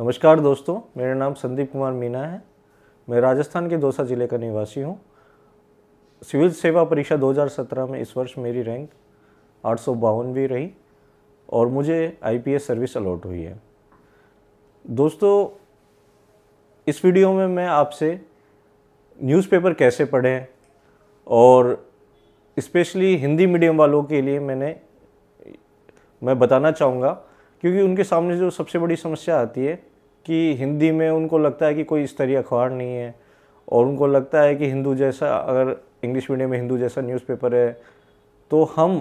नमस्कार दोस्तों, मेरा नाम संदीप कुमार मीना है। मैं राजस्थान के दौसा ज़िले का निवासी हूँ। सिविल सेवा परीक्षा 2017 में इस वर्ष मेरी रैंक 852 रही और मुझे आईपीएस सर्विस अलॉट हुई है। दोस्तों, इस वीडियो में मैं आपसे न्यूज़पेपर कैसे पढ़ें और स्पेशली हिंदी मीडियम वालों के लिए मैं बताना चाहूँगा, क्योंकि उनके सामने जो सबसे बड़ी समस्या आती है कि हिंदी में उनको लगता है कि कोई स्तरीय अखबार नहीं है और उनको लगता है कि हिंदू जैसा, अगर इंग्लिश मीडियम में हिंदू जैसा न्यूज़पेपर है तो हम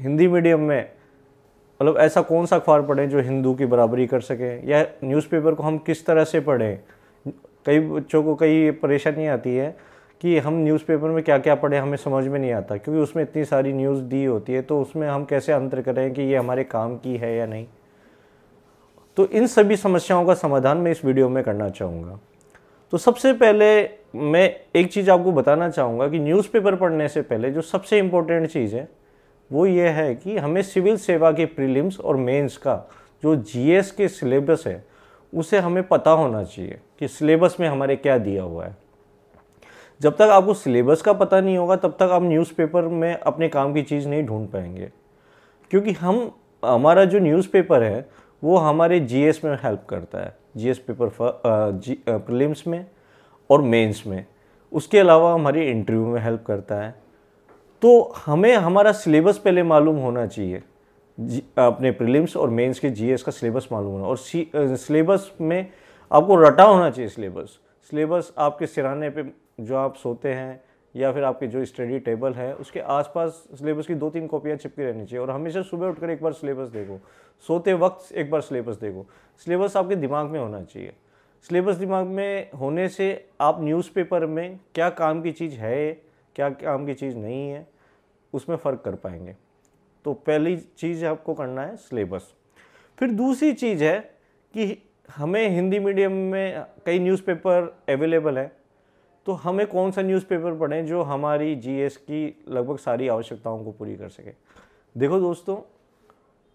हिंदी मीडियम में मतलब ऐसा कौन सा अखबार पढ़ें जो हिंदू की बराबरी कर सकें, या न्यूज़पेपर को हम किस तरह से पढ़ें। कई बच्चों को कई परेशानी आती है कि हम न्यूज़पेपर में क्या क्या पढ़े हमें समझ में नहीं आता, क्योंकि उसमें इतनी सारी न्यूज़ दी होती है, तो उसमें हम कैसे अंतर करें कि ये हमारे काम की है या नहीं। तो इन सभी समस्याओं का समाधान मैं इस वीडियो में करना चाहूँगा। तो सबसे पहले मैं एक चीज़ आपको बताना चाहूँगा कि न्यूज़पेपर पढ़ने से पहले जो सबसे इम्पोर्टेंट चीज़ है वो ये है कि हमें सिविल सेवा के प्रीलिम्स और मेंस का जो जीएस के सिलेबस है उसे हमें पता होना चाहिए कि सिलेबस में हमारे क्या दिया हुआ है। जब तक आपको सिलेबस का पता नहीं होगा तब तक आप न्यूज़पेपर में अपने काम की चीज़ नहीं ढूंढ पाएंगे, क्योंकि हमारा जो न्यूज़पेपर है वो हमारे जीएस में हेल्प करता है, जीएस पेपर प्रीलिम्स में और मेंस में। उसके अलावा हमारे इंटरव्यू में हेल्प करता है। तो हमें हमारा सिलेबस पहले मालूम होना चाहिए, अपने प्रीलिम्स और मेंस के जीएस का सिलेबस मालूम होना, और सिलेबस में आपको रटा होना चाहिए। सिलेबस आपके सिराने पे जो आप सोते हैं या फिर आपके जो स्टडी टेबल है उसके आसपास सिलेबस की 2-3 कॉपियाँ चिपकी रहनी चाहिए, और हमेशा सुबह उठकर एक बार सिलेबस देखो, सोते वक्त एक बार सिलेबस देखो। सिलेबस आपके दिमाग में होना चाहिए। सिलेबस दिमाग में होने से आप न्यूज़पेपर में क्या काम की चीज़ है, क्या काम की चीज़ नहीं है, उसमें फ़र्क कर पाएंगे। तो पहली चीज़ आपको करना है सिलेबस। फिर दूसरी चीज़ है कि हमें हिंदी मीडियम में कई न्यूज़पेपर अवेलेबल हैं, तो हमें कौन सा न्यूज़पेपर पढ़ें जो हमारी जीएस की लगभग सारी आवश्यकताओं को पूरी कर सके। देखो दोस्तों,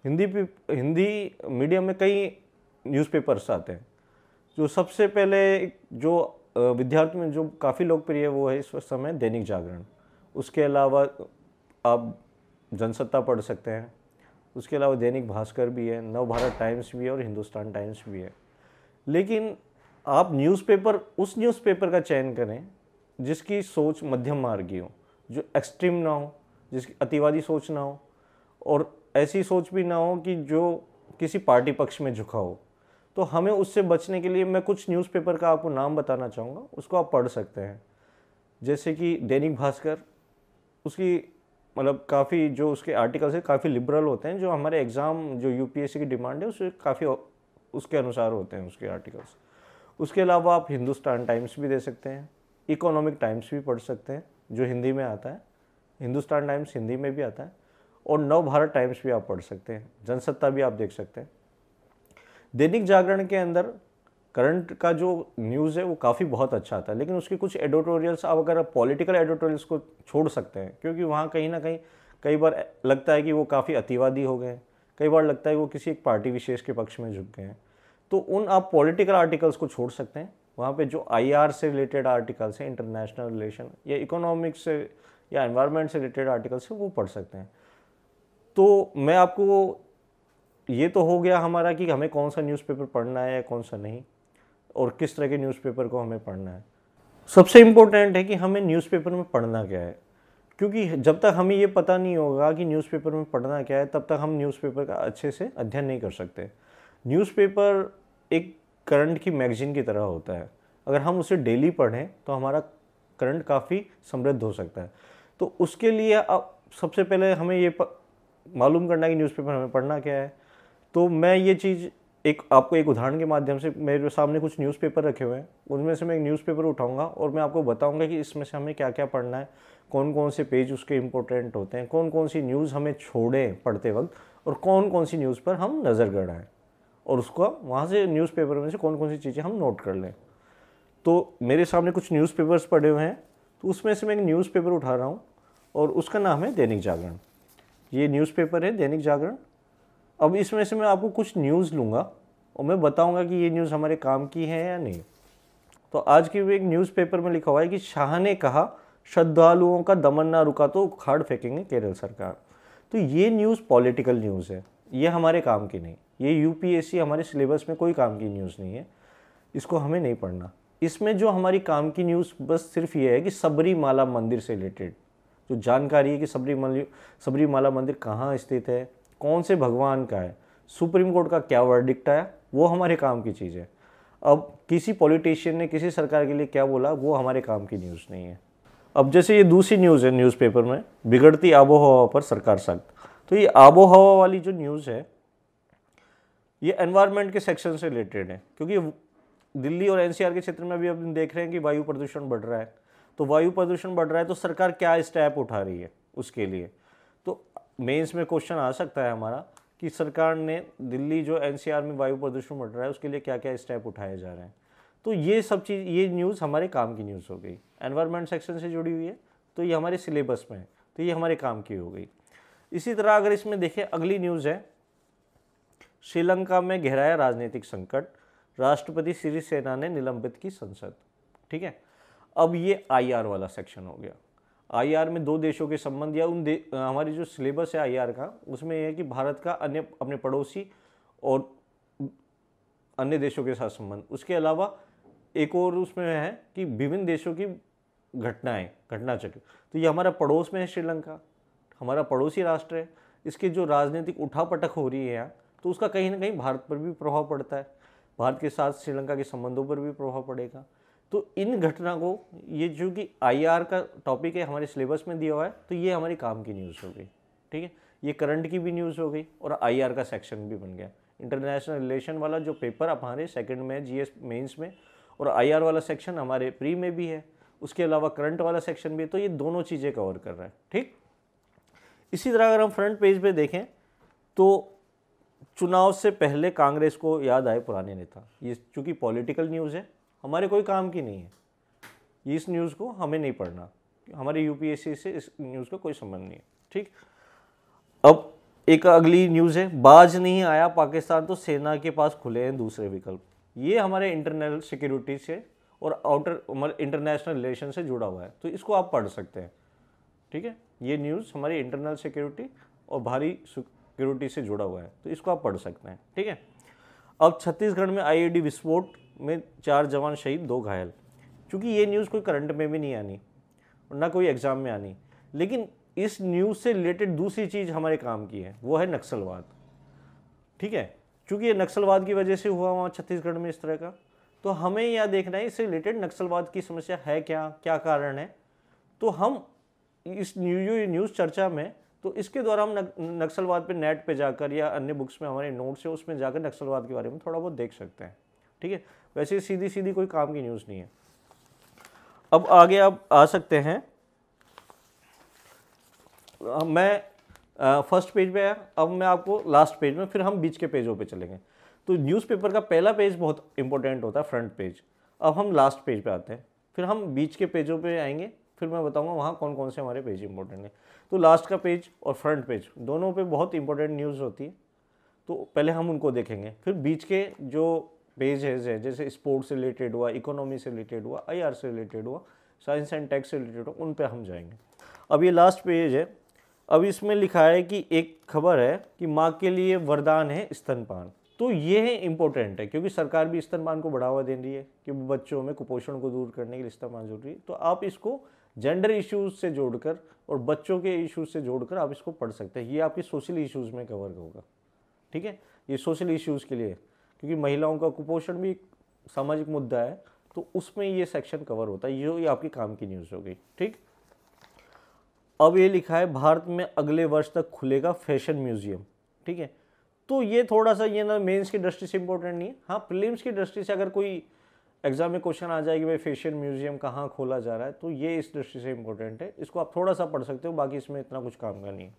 हिंदी मीडियम में कई न्यूज़पेपर्स आते हैं। जो सबसे पहले जो विद्यार्थी में जो काफ़ी लोकप्रिय वो है इस समय दैनिक जागरण। उसके अलावा आप जनसत्ता पढ़ सकते हैं, उसके अलावा दैनिक भास्कर भी है, नवभारत टाइम्स भी है और हिंदुस्तान टाइम्स भी है। लेकिन आप न्यूज़पेपर, उस न्यूज़पेपर का चयन करें जिसकी सोच मध्यम मार्गी हो, जो एक्सट्रीम ना हो, जिसकी अतिवादी सोच ना हो, और ऐसी सोच भी ना हो कि जो किसी पार्टी पक्ष में झुका हो। तो हमें उससे बचने के लिए मैं कुछ न्यूज़पेपर का आपको नाम बताना चाहूँगा, उसको आप पढ़ सकते हैं। जैसे कि दैनिक भास्कर, उसकी मतलब काफ़ी जो उसके आर्टिकल्स हैं काफ़ी लिबरल होते हैं, जो हमारे एग्ज़ाम जो यूपीएससी की डिमांड है उससे काफ़ी उसके अनुसार होते हैं उसके आर्टिकल्स। उसके अलावा आप हिंदुस्तान टाइम्स भी दे सकते हैं, इकोनॉमिक टाइम्स भी पढ़ सकते हैं जो हिंदी में आता है, हिंदुस्तान टाइम्स हिंदी में भी आता है, और नवभारत टाइम्स भी आप पढ़ सकते हैं, जनसत्ता भी आप देख सकते हैं। दैनिक जागरण के अंदर करंट का जो न्यूज़ है वो काफ़ी बहुत अच्छा आता है, लेकिन उसके कुछ एडिटोरियल्स, आप अगर पॉलिटिकल एडिटोरियल्स को छोड़ सकते हैं, क्योंकि वहाँ कहीं ना कहीं कई बार लगता है कि वो काफ़ी अतिवादी हो गए, कई बार लगता है वो किसी एक पार्टी विशेष के पक्ष में झुक गए हैं। तो उन आप पॉलिटिकल आर्टिकल्स को छोड़ सकते हैं। वहाँ पे जो आईआर से रिलेटेड आर्टिकल्स हैं, इंटरनेशनल रिलेशन या इकोनॉमिक्स से या एनवायरनमेंट से रिलेटेड आर्टिकल्स हैं, वो पढ़ सकते हैं। तो मैं आपको, ये तो हो गया हमारा कि हमें कौन सा न्यूज़पेपर पढ़ना है या कौन सा नहीं, और किस तरह के न्यूज़पेपर को हमें पढ़ना है। सबसे इम्पोर्टेंट है कि हमें न्यूज़पेपर में पढ़ना क्या है, क्योंकि जब तक हमें ये पता नहीं होगा कि न्यूज़पेपर में पढ़ना क्या है तब तक हम न्यूज़पेपर का अच्छे से अध्ययन नहीं कर सकते। न्यूज़पेपर एक करंट की मैगजीन की तरह होता है। अगर हम उसे डेली पढ़ें तो हमारा करंट काफ़ी समृद्ध हो सकता है। तो उसके लिए अब सबसे पहले हमें ये मालूम करना है कि न्यूज़पेपर हमें पढ़ना क्या है। तो मैं ये चीज़ आपको एक उदाहरण के माध्यम से, मेरे सामने कुछ न्यूज़पेपर रखे हुए हैं, उनमें से मैं एक न्यूज़पेपर उठाऊंगा और मैं आपको बताऊंगा कि इसमें से हमें क्या क्या पढ़ना है, कौन कौन से पेज उसके इम्पोर्टेंट होते हैं, कौन कौन सी न्यूज़ हमें छोड़ें पढ़ते वक्त, और कौन कौन सी न्यूज़ पर हम नज़र गड़ाएँ, और उसका वहाँ से न्यूज़पेपर में से कौन कौन सी चीज़ें हम नोट कर लें। तो मेरे सामने कुछ न्यूज़पेपर्स पड़े हुए हैं, तो उसमें से मैं एक न्यूज़पेपर उठा रहा हूँ और उसका नाम है दैनिक जागरण। ये न्यूज़पेपर है दैनिक जागरण। अब इसमें से मैं आपको कुछ न्यूज़ लूँगा और मैं बताऊंगा कि ये न्यूज़ हमारे काम की है या नहीं। तो आज की एक न्यूज़पेपर में लिखा हुआ है कि शाह ने कहा श्रद्धालुओं का दमन ना रुका तो उखाड़ फेंकेंगे केरल सरकार। तो ये न्यूज़ पॉलिटिकल न्यूज़ है, ये हमारे काम की नहीं, ये यूपीएससी हमारे सिलेबस में कोई काम की न्यूज़ नहीं है, इसको हमें नहीं पढ़ना। इसमें जो हमारी काम की न्यूज़ बस सिर्फ ये है कि सबरीमाला मंदिर से रिलेटेड जो जानकारी है कि सबरीमाला मंदिर कहाँ स्थित है, कौन से भगवान का है, सुप्रीम कोर्ट का क्या वर्डिक्ट आया, वो हमारे काम की चीज़ है। अब किसी पॉलिटिशियन ने किसी सरकार के लिए क्या बोला वो हमारे काम की न्यूज़ नहीं है। अब जैसे ये दूसरी न्यूज़ है न्यूज़पेपर में, बिगड़ती आबोहवा पर सरकार सख्त। तो ये आबोहवा वाली जो न्यूज़ है ये एनवायरनमेंट के सेक्शन से रिलेटेड है, क्योंकि दिल्ली और एनसीआर के क्षेत्र में अभी हम देख रहे हैं कि वायु प्रदूषण बढ़ रहा है। तो वायु प्रदूषण बढ़ रहा है तो सरकार क्या स्टेप उठा रही है उसके लिए। तो मेंस में क्वेश्चन आ सकता है हमारा कि सरकार ने दिल्ली जो एनसीआर में वायु प्रदूषण बढ़ रहा है उसके लिए क्या क्या स्टेप उठाए जा रहे हैं। तो ये सब चीज़, ये न्यूज़ हमारे काम की न्यूज़ हो गई, एनवायरनमेंट सेक्शन से जुड़ी हुई है, तो ये हमारे सिलेबस में है, तो ये हमारे काम की हो गई। इसी तरह अगर इसमें देखें अगली न्यूज़ है, श्रीलंका में गहराया राजनीतिक संकट, राष्ट्रपति सिरिसेना ने निलंबित की संसद। ठीक है, अब ये आईआर वाला सेक्शन हो गया। आईआर में दो देशों के संबंध या हमारी जो सिलेबस है आईआर का, उसमें यह है कि भारत का अन्य अपने पड़ोसी और अन्य देशों के साथ संबंध, उसके अलावा एक और उसमें है कि विभिन्न देशों की घटनाएं, घटनाचक्र। तो ये हमारा पड़ोस में है, श्रीलंका हमारा पड़ोसी राष्ट्र है, इसके जो राजनीतिक उठापटक हो रही है यहाँ, तो उसका कहीं ना कहीं भारत पर भी प्रभाव पड़ता है, भारत के साथ श्रीलंका के संबंधों पर भी प्रभाव पड़ेगा। तो इन घटना को, ये जो कि आईआर का टॉपिक है हमारे सिलेबस में दिया हुआ है, तो ये हमारी काम की न्यूज़ हो गई। ठीक है, ये करंट की भी न्यूज़ हो गई और आईआर का सेक्शन भी बन गया। इंटरनेशनल रिलेशन वाला जो पेपर हमारे सेकंड में जीएस मेंस में, और आईआर वाला सेक्शन हमारे प्री में भी है, उसके अलावा करंट वाला सेक्शन भी है, तो ये दोनों चीज़ें कवर कर रहा है। ठीक, इसी तरह अगर हम फ्रंट पेज पे देखें तो चुनाव से पहले कांग्रेस को याद आए पुराने नेता। ये चूँकि पॉलिटिकल न्यूज़ है, हमारे कोई काम की नहीं है, इस न्यूज़ को हमें नहीं पढ़ना, हमारे यूपीएससी से इस न्यूज़ का कोई संबंध नहीं है। ठीक, अब एक अगली न्यूज़ है, बाज नहीं आया पाकिस्तान तो सेना के पास खुले हैं दूसरे विकल्प। ये हमारे इंटरनल सिक्योरिटी से और आउटर हमारे इंटरनेशनल रिलेशन से जुड़ा हुआ है, तो इसको आप पढ़ सकते हैं। ठीक है, ये न्यूज़ हमारी इंटरनल सिक्योरिटी और बाहरी सिक्योरिटी से जुड़ा हुआ है, तो इसको आप पढ़ सकते हैं। ठीक है, अब छत्तीसगढ़ में आईईडी विस्फोट में 4 जवान शहीद 2 घायल। क्योंकि ये न्यूज़ कोई करंट में भी नहीं आनी और ना कोई एग्ज़ाम में आनी, लेकिन इस न्यूज़ से रिलेटेड दूसरी चीज़ हमारे काम की है, वो है नक्सलवाद। ठीक है, क्योंकि ये नक्सलवाद की वजह से हुआ वहाँ छत्तीसगढ़ में इस तरह का, तो हमें यह देखना है इससे रिलेटेड नक्सलवाद की समस्या है क्या, क्या कारण है। तो हम इस न्यूज़ चर्चा में, तो इसके द्वारा हम नक्सलवाद पे नेट पे जाकर या अन्य बुक्स में हमारे नोट्स है उसमें जाकर नक्सलवाद के बारे में थोड़ा बहुत देख सकते हैं। ठीक है, वैसे सीधी सीधी कोई काम की न्यूज़ नहीं है। अब आगे आप आ सकते हैं, मैं फर्स्ट पेज पे आया, अब मैं आपको लास्ट पेज में, फिर हम बीच के पेजों पे चलेंगे। तो न्यूज़पेपर का पहला पेज बहुत इंपॉर्टेंट होता है, फ्रंट पेज। अब हम लास्ट पेज पे आते हैं, फिर हम बीच के पेजों पे आएंगे, फिर मैं बताऊंगा वहाँ कौन कौन से हमारे पेज इंपॉर्टेंट हैं। तो लास्ट का पेज और फ्रंट पेज दोनों पे बहुत इंपॉर्टेंट न्यूज़ होती है, तो पहले हम उनको देखेंगे, फिर बीच के जो पेजेस हैं जैसे स्पोर्ट्स से रिलेटेड हुआ, इकोनॉमी से रिलेटेड हुआ, आईआर से रिलेटेड हुआ, साइंस एंड टेक से रिलेटेड हुआ, उन पर हम जाएंगे। अब ये लास्ट पेज है, अब इसमें लिखा है कि एक खबर है कि माँ के लिए वरदान है स्तनपान। तो ये इम्पोर्टेंट है क्योंकि सरकार भी स्तनपान को बढ़ावा दे रही है कि बच्चों में कुपोषण को दूर करने के लिए स्तनपान जरूरी है। तो आप इसको जेंडर इश्यूज़ से जोड़कर और बच्चों के इश्यूज़ से जोड़कर आप इसको पढ़ सकते हैं। ये आपके सोशल इश्यूज़ में कवर होगा। ठीक है, ये सोशल इश्यूज़ के लिए, क्योंकि महिलाओं का कुपोषण भी एक सामाजिक मुद्दा है, तो उसमें ये सेक्शन कवर होता है। ये आपकी काम की न्यूज़ हो गई। ठीक, अब ये लिखा है भारत में अगले वर्ष तक खुलेगा फैशन म्यूजियम। ठीक है, तो ये थोड़ा सा ये ना मेंस की दृष्टि से इम्पोर्टेंट नहीं है, हाँ प्रीलिम्स की दृष्टि से अगर कोई एग्जाम में क्वेश्चन आ जाए कि भाई फैशन म्यूजियम कहाँ खोला जा रहा है, तो ये इस दृष्टि से इम्पोर्टेंट है, इसको आप थोड़ा सा पढ़ सकते हो, बाकी इसमें इतना कुछ काम का नहीं है।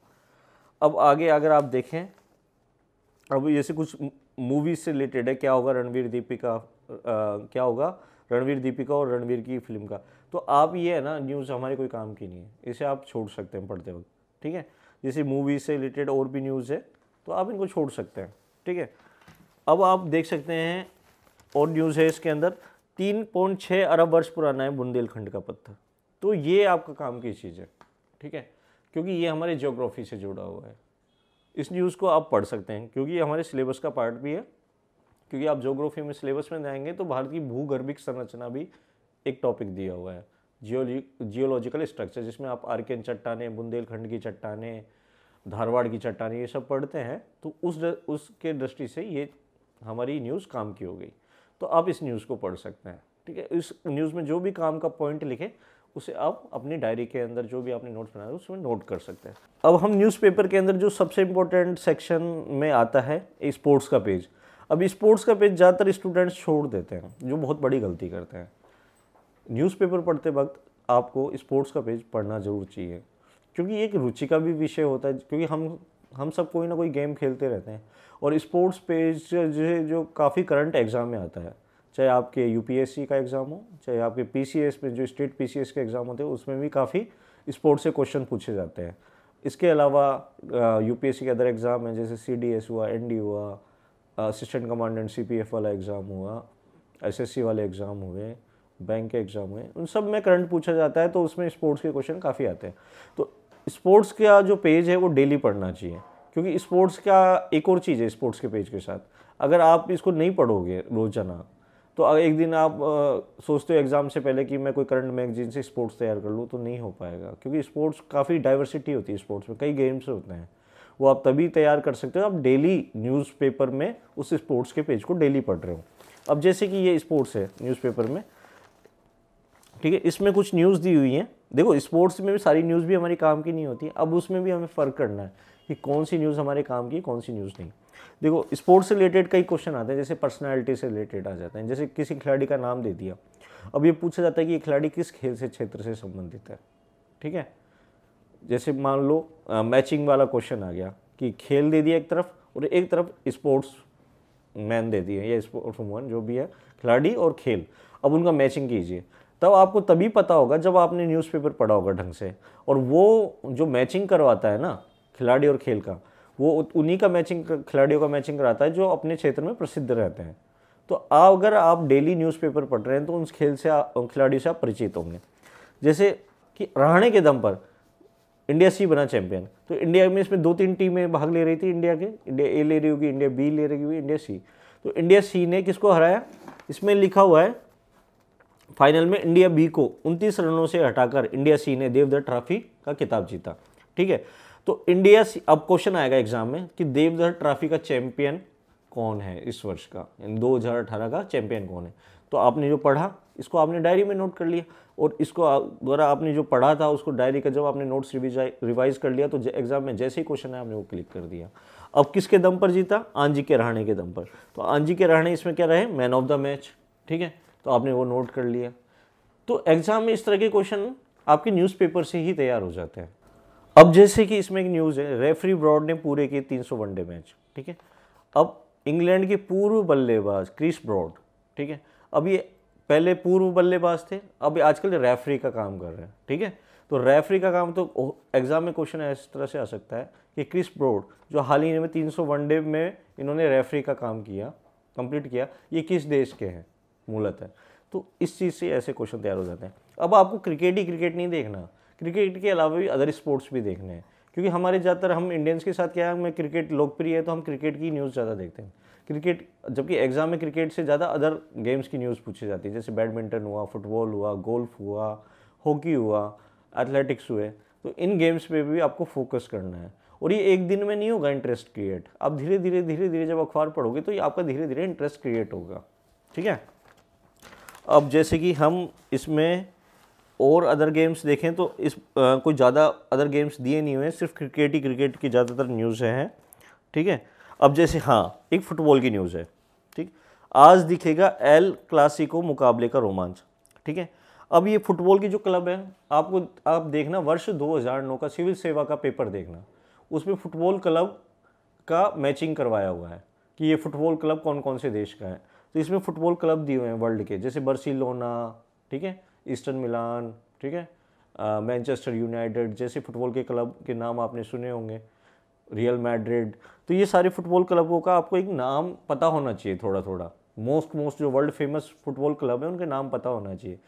अब आगे अगर आप देखें, अब जैसे कुछ मूवीज से रिलेटेड है, क्या होगा रणवीर दीपिका, क्या होगा रणवीर दीपिका और रणवीर की फिल्म का, तो आप ये है ना न्यूज़ हमारे कोई काम की नहीं है, इसे आप छोड़ सकते हैं पढ़ते वक्त। ठीक है, जैसे मूवीज से रिलेटेड और भी न्यूज़ है, तो आप इनको छोड़ सकते हैं। ठीक है, अब आप देख सकते हैं और न्यूज़ है इसके अंदर 3.6 अरब वर्ष पुराना है बुंदेलखंड का पत्थर। तो ये आपका काम की चीज़ है, ठीक है, क्योंकि ये हमारे ज्योग्राफी से जुड़ा हुआ है। इस न्यूज़ को आप पढ़ सकते हैं क्योंकि ये हमारे सिलेबस का पार्ट भी है, क्योंकि आप ज्योग्राफी में सिलेबस में जाएंगे तो भारत की भूगर्भिक संरचना भी एक टॉपिक दिया हुआ है, जियोलॉजिकल स्ट्रक्चर, जिसमें आप आर्कियन चट्टानें, बुंदेलखंड की चट्टानें, धारवाड़ की चट्टानें, ये सब पढ़ते हैं। तो उसके दृष्टि से ये हमारी न्यूज़ काम की हो गई। तो आप इस न्यूज़ को पढ़ सकते हैं, ठीक है। इस न्यूज़ में जो भी काम का पॉइंट लिखे उसे आप अपनी डायरी के अंदर जो भी आपने नोट्स बनाए उसमें नोट कर सकते हैं। अब हम न्यूज़पेपर के अंदर जो सबसे इम्पोर्टेंट सेक्शन में आता है स्पोर्ट्स का पेज। अब स्पोर्ट्स का पेज ज़्यादातर स्टूडेंट्स छोड़ देते हैं, जो बहुत बड़ी गलती करते हैं। न्यूज़पेपर पढ़ते वक्त आपको स्पोर्ट्स का पेज पढ़ना ज़रूर चाहिए, क्योंकि एक रुचि का भी विषय होता है, क्योंकि हम सब कोई ना कोई गेम खेलते रहते हैं। और स्पोर्ट्स पेज जो काफ़ी करंट एग्ज़ाम में आता है, चाहे आपके यूपीएससी का एग्ज़ाम हो, चाहे आपके पीसीएस में जो स्टेट पीसीएस के एग्ज़ाम होते हैं उसमें भी काफ़ी स्पोर्ट्स से क्वेश्चन पूछे जाते हैं। इसके अलावा यूपीएससी के अदर एग्ज़ाम हैं, जैसे सीडीएस हुआ, एनडी हुआ, असिस्टेंट कमांडेंट सीपीएफ वाला एग्ज़ाम हुआ, एसएससी वाले एग्ज़ाम हुए, बैंक के एग्ज़ाम हुए, उन सब में करंट पूछा जाता है। तो उसमें स्पोर्ट्स के क्वेश्चन काफ़ी आते हैं। तो स्पोर्ट्स का जो पेज है वो डेली पढ़ना चाहिए, क्योंकि स्पोर्ट्स का एक और चीज़ है स्पोर्ट्स के पेज के साथ, अगर आप इसको नहीं पढ़ोगे रोजाना तो एक दिन आप सोचते हो एग्ज़ाम से पहले कि मैं कोई करंट मैगजीन से स्पोर्ट्स तैयार कर लूँ, तो नहीं हो पाएगा। क्योंकि स्पोर्ट्स काफ़ी डाइवर्सिटी होती है, स्पोर्ट्स में कई गेम्स होते हैं, वो आप तभी तैयार कर सकते हो आप डेली न्यूज़पेपर में उस स्पोर्ट्स के पेज को डेली पढ़ रहे हो। अब जैसे कि ये स्पोर्ट्स है न्यूज़पेपर में, ठीक है, इसमें कुछ न्यूज़ दी हुई हैं। देखो स्पोर्ट्स में भी सारी न्यूज़ भी हमारे काम की नहीं होती, अब उसमें भी हमें फ़र्क करना है कि कौन सी न्यूज़ हमारे काम की कौन सी न्यूज़ नहीं। देखो स्पोर्ट्स से रिलेटेड कई क्वेश्चन आते हैं, जैसे पर्सनालिटी से रिलेटेड आ जाते हैं, जैसे किसी खिलाड़ी का नाम दे दिया, अब ये पूछा जाता है कि ये खिलाड़ी किस खेल से क्षेत्र से संबंधित है, ठीक है। जैसे मान लो मैचिंग वाला क्वेश्चन आ गया कि खेल दे दिया एक तरफ और एक तरफ स्पोर्ट्स मैन दे दिया या स्पोर्ट्स वुमन, जो भी है खिलाड़ी और खेल, अब उनका मैचिंग कीजिए। तब आपको तभी पता होगा जब आपने न्यूज़पेपर पढ़ा होगा ढंग से। और वो जो मैचिंग करवाता है ना खिलाड़ी और खेल का, वो उन्हीं का मैचिंग, खिलाड़ियों का मैचिंग कराता है जो अपने क्षेत्र में प्रसिद्ध रहते हैं। तो अगर आप डेली न्यूज़पेपर पढ़ रहे हैं तो उस खेल से खिलाड़ियों से आप परिचित होंगे। जैसे कि रहाणे के दम पर इंडिया सी बना चैंपियन, तो इंडिया में इसमें 2-3 टीमें भाग ले रही थी, इंडिया ए ले रही होगी, इंडिया बी ले रही होगी, इंडिया सी। तो इंडिया सी ने किसको हराया, इसमें लिखा हुआ है फाइनल में इंडिया बी को 29 रनों से हटाकर इंडिया सी ने देवधर ट्रॉफी का खिताब जीता, ठीक है। तो इंडिया सी, अब क्वेश्चन आएगा एग्जाम में कि देवधर ट्रॉफी का चैंपियन कौन है इस वर्ष का, 2018 का चैंपियन कौन है। तो आपने जो पढ़ा इसको आपने डायरी में नोट कर लिया, और इसको द्वारा आपने जो पढ़ा था उसको डायरी का जब आपने नोट्स रिवाइज कर लिया, तो एग्जाम में जैसे ही क्वेश्चन है आपने वो क्लिक कर दिया। अब किसके दम पर जीता, आंजी के रहाणे के दम पर। तो आंजी के रहाणे इसमें क्या रहे, मैन ऑफ द मैच, ठीक है, तो आपने वो नोट कर लिया। तो एग्ज़ाम में इस तरह के क्वेश्चन आपके न्यूज़पेपर से ही तैयार हो जाते हैं। अब जैसे कि इसमें एक न्यूज़ है, रेफरी ब्रॉड ने पूरे किए 300 वनडे मैच, ठीक है। अब इंग्लैंड के पूर्व बल्लेबाज क्रिस ब्रॉड, ठीक है, अब ये पहले पूर्व बल्लेबाज थे, अब आजकल रेफरी का काम कर रहे हैं, ठीक है। तो रेफरी का काम, तो एग्ज़ाम में क्वेश्चन इस तरह से आ सकता है कि क्रिस ब्रॉड जो हाल ही में 300 वनडे में इन्होंने रेफरी का काम किया, कंप्लीट किया, ये किस देश के हैं मूलतः। तो इस चीज़ से ऐसे क्वेश्चन तैयार हो जाते हैं। अब आपको क्रिकेट नहीं देखना, क्रिकेट के अलावा भी अदर स्पोर्ट्स भी देखने हैं, क्योंकि हमारे ज़्यादातर हम इंडियंस के साथ क्या है, हमें क्रिकेट लोकप्रिय है तो हम क्रिकेट की न्यूज़ ज़्यादा देखते हैं। क्रिकेट, जबकि एग्ज़ाम में क्रिकेट से ज़्यादा अदर गेम्स की न्यूज़ पूछी जाती है, जैसे बैडमिंटन हुआ, फुटबॉल हुआ, गोल्फ हुआ, हॉकी हुआ, एथलेटिक्स हुए। तो इन गेम्स पर भी आपको फोकस करना है, और ये एक दिन में नहीं होगा इंटरेस्ट क्रिएट, आप धीरे धीरे जब अखबार पढ़ोगे तो ये आपका धीरे इंटरेस्ट क्रिएट होगा, ठीक है। अब जैसे कि हम इसमें और अदर गेम्स देखें तो इस कोई ज़्यादा अदर गेम्स दिए नहीं हुए हैं, सिर्फ क्रिकेट की ज़्यादातर न्यूज़ हैं, ठीक है। अब जैसे हाँ, एक फुटबॉल की न्यूज़ है, ठीक, आज दिखेगा एल क्लासिको मुकाबले का रोमांच, ठीक है। अब ये फुटबॉल की जो क्लब है, आपको आप देखना वर्ष 2009 का सिविल सेवा का पेपर देखना, उसमें फुटबॉल क्लब का मैचिंग करवाया हुआ है कि ये फुटबॉल क्लब कौन कौन से देश का है। तो इसमें फुटबॉल क्लब दिए हुए हैं वर्ल्ड के, जैसे बार्सिलोना, ठीक है, ईस्टर्न मिलान, ठीक है, मैनचेस्टर यूनाइटेड, जैसे फुटबॉल के क्लब के नाम आपने सुने होंगे। रियल मैड्रिड, तो ये सारे फुटबॉल क्लबों का आपको एक नाम पता होना चाहिए थोड़ा थोड़ा। मोस्ट जो वर्ल्ड फेमस फुटबॉल क्लब है उनके नाम पता होना चाहिए।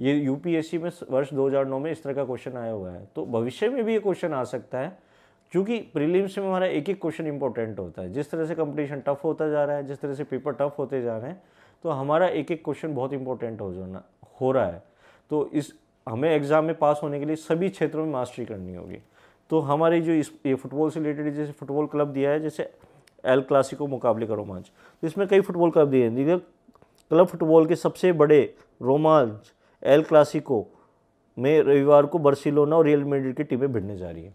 ये यूपीएससी में वर्ष 2009 में इस तरह का क्वेश्चन आया हुआ है, तो भविष्य में भी ये क्वेश्चन आ सकता है, क्योंकि प्रीलिम्स में हमारा एक एक क्वेश्चन इंपॉर्टेंट होता है। जिस तरह से कंपटीशन टफ होता जा रहा है, जिस तरह से पेपर टफ होते जा रहे हैं, तो हमारा एक एक क्वेश्चन बहुत इंपॉर्टेंट हो रहा है। तो इस हमें एग्ज़ाम में पास होने के लिए सभी क्षेत्रों में मास्टरी करनी होगी। तो हमारे जो इस ये फुटबॉल से रिलेटेड जैसे फुटबॉल क्लब दिया है, जैसे एल क्लासिको मुकाबले का रोमांच, तो इसमें कई फुटबॉल क्लब दिए हैं। क्लब फुटबॉल के सबसे बड़े रोमांच एल क्लासिको में रविवार को बार्सिलोना और रियल मैड्रिड की टीमें भिड़ने जा रही है।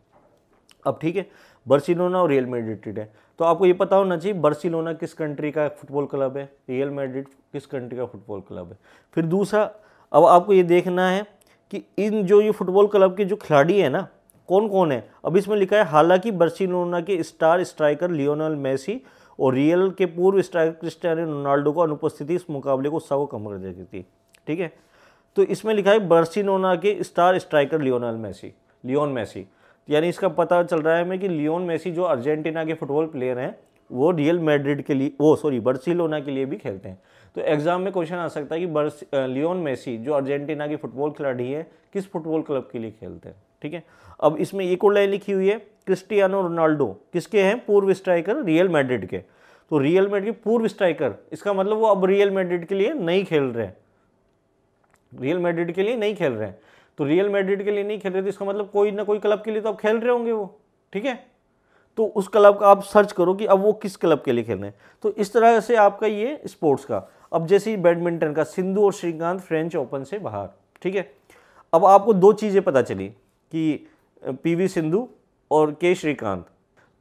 अब ठीक है, बार्सिलोना और रियल मैड्रिड है, तो आपको ये पता होना चाहिए बार्सिलोना किस कंट्री का फुटबॉल क्लब है, रियल मैड्रिड किस कंट्री का फुटबॉल क्लब है। फिर दूसरा, अब आपको ये देखना है कि इन जो ये फुटबॉल क्लब के जो खिलाड़ी हैं ना, कौन कौन है। अब इसमें लिखा है, हालांकि बार्सिलोना के स्टार स्ट्राइकर लियोनेल मेसी और रियल के पूर्व स्ट्राइकर क्रिस्टियानो रोनाल्डो को अनुपस्थिति इस मुकाबले को उत्साह को कम कर देती थी। ठीक है, तो इसमें लिखा है बार्सिलोना के स्टार स्ट्राइकर लियोनेल मेसी, यानी इसका पता चल रहा है हमें कि लियोन मेसी जो अर्जेंटीना के फुटबॉल प्लेयर हैं, वो रियल मैड्रिड के लिए बार्सिलोना के लिए भी खेलते हैं। तो एग्ज़ाम में क्वेश्चन आ सकता है कि लियोन मेसी जो अर्जेंटीना के फुटबॉल खिलाड़ी है, किस फुटबॉल क्लब के लिए खेलते हैं। ठीक है, अब इसमें एक और लाइन लिखी हुई है, क्रिस्टियानो रोनाल्डो किसके हैं, पूर्व स्ट्राइकर रियल मैड्रिड के। तो रियल मैड्रिड के पूर्व स्ट्राइकर, इसका मतलब वो अब रियल मैड्रिड के लिए नहीं खेल रहे हैं, तो रियल मैड्रिड के लिए नहीं खेल रहे थे, इसका मतलब कोई ना कोई क्लब के लिए तो आप खेल रहे होंगे वो। ठीक है, तो उस क्लब का आप सर्च करो कि अब वो किस क्लब के लिए खेल रहे हैं। तो इस तरह से आपका ये स्पोर्ट्स का। अब जैसे ही बैडमिंटन का, सिंधु और श्रीकांत फ्रेंच ओपन से बाहर। ठीक है, अब आपको दो चीज़ें पता चली कि पीवी सिंधु और के श्रीकांत,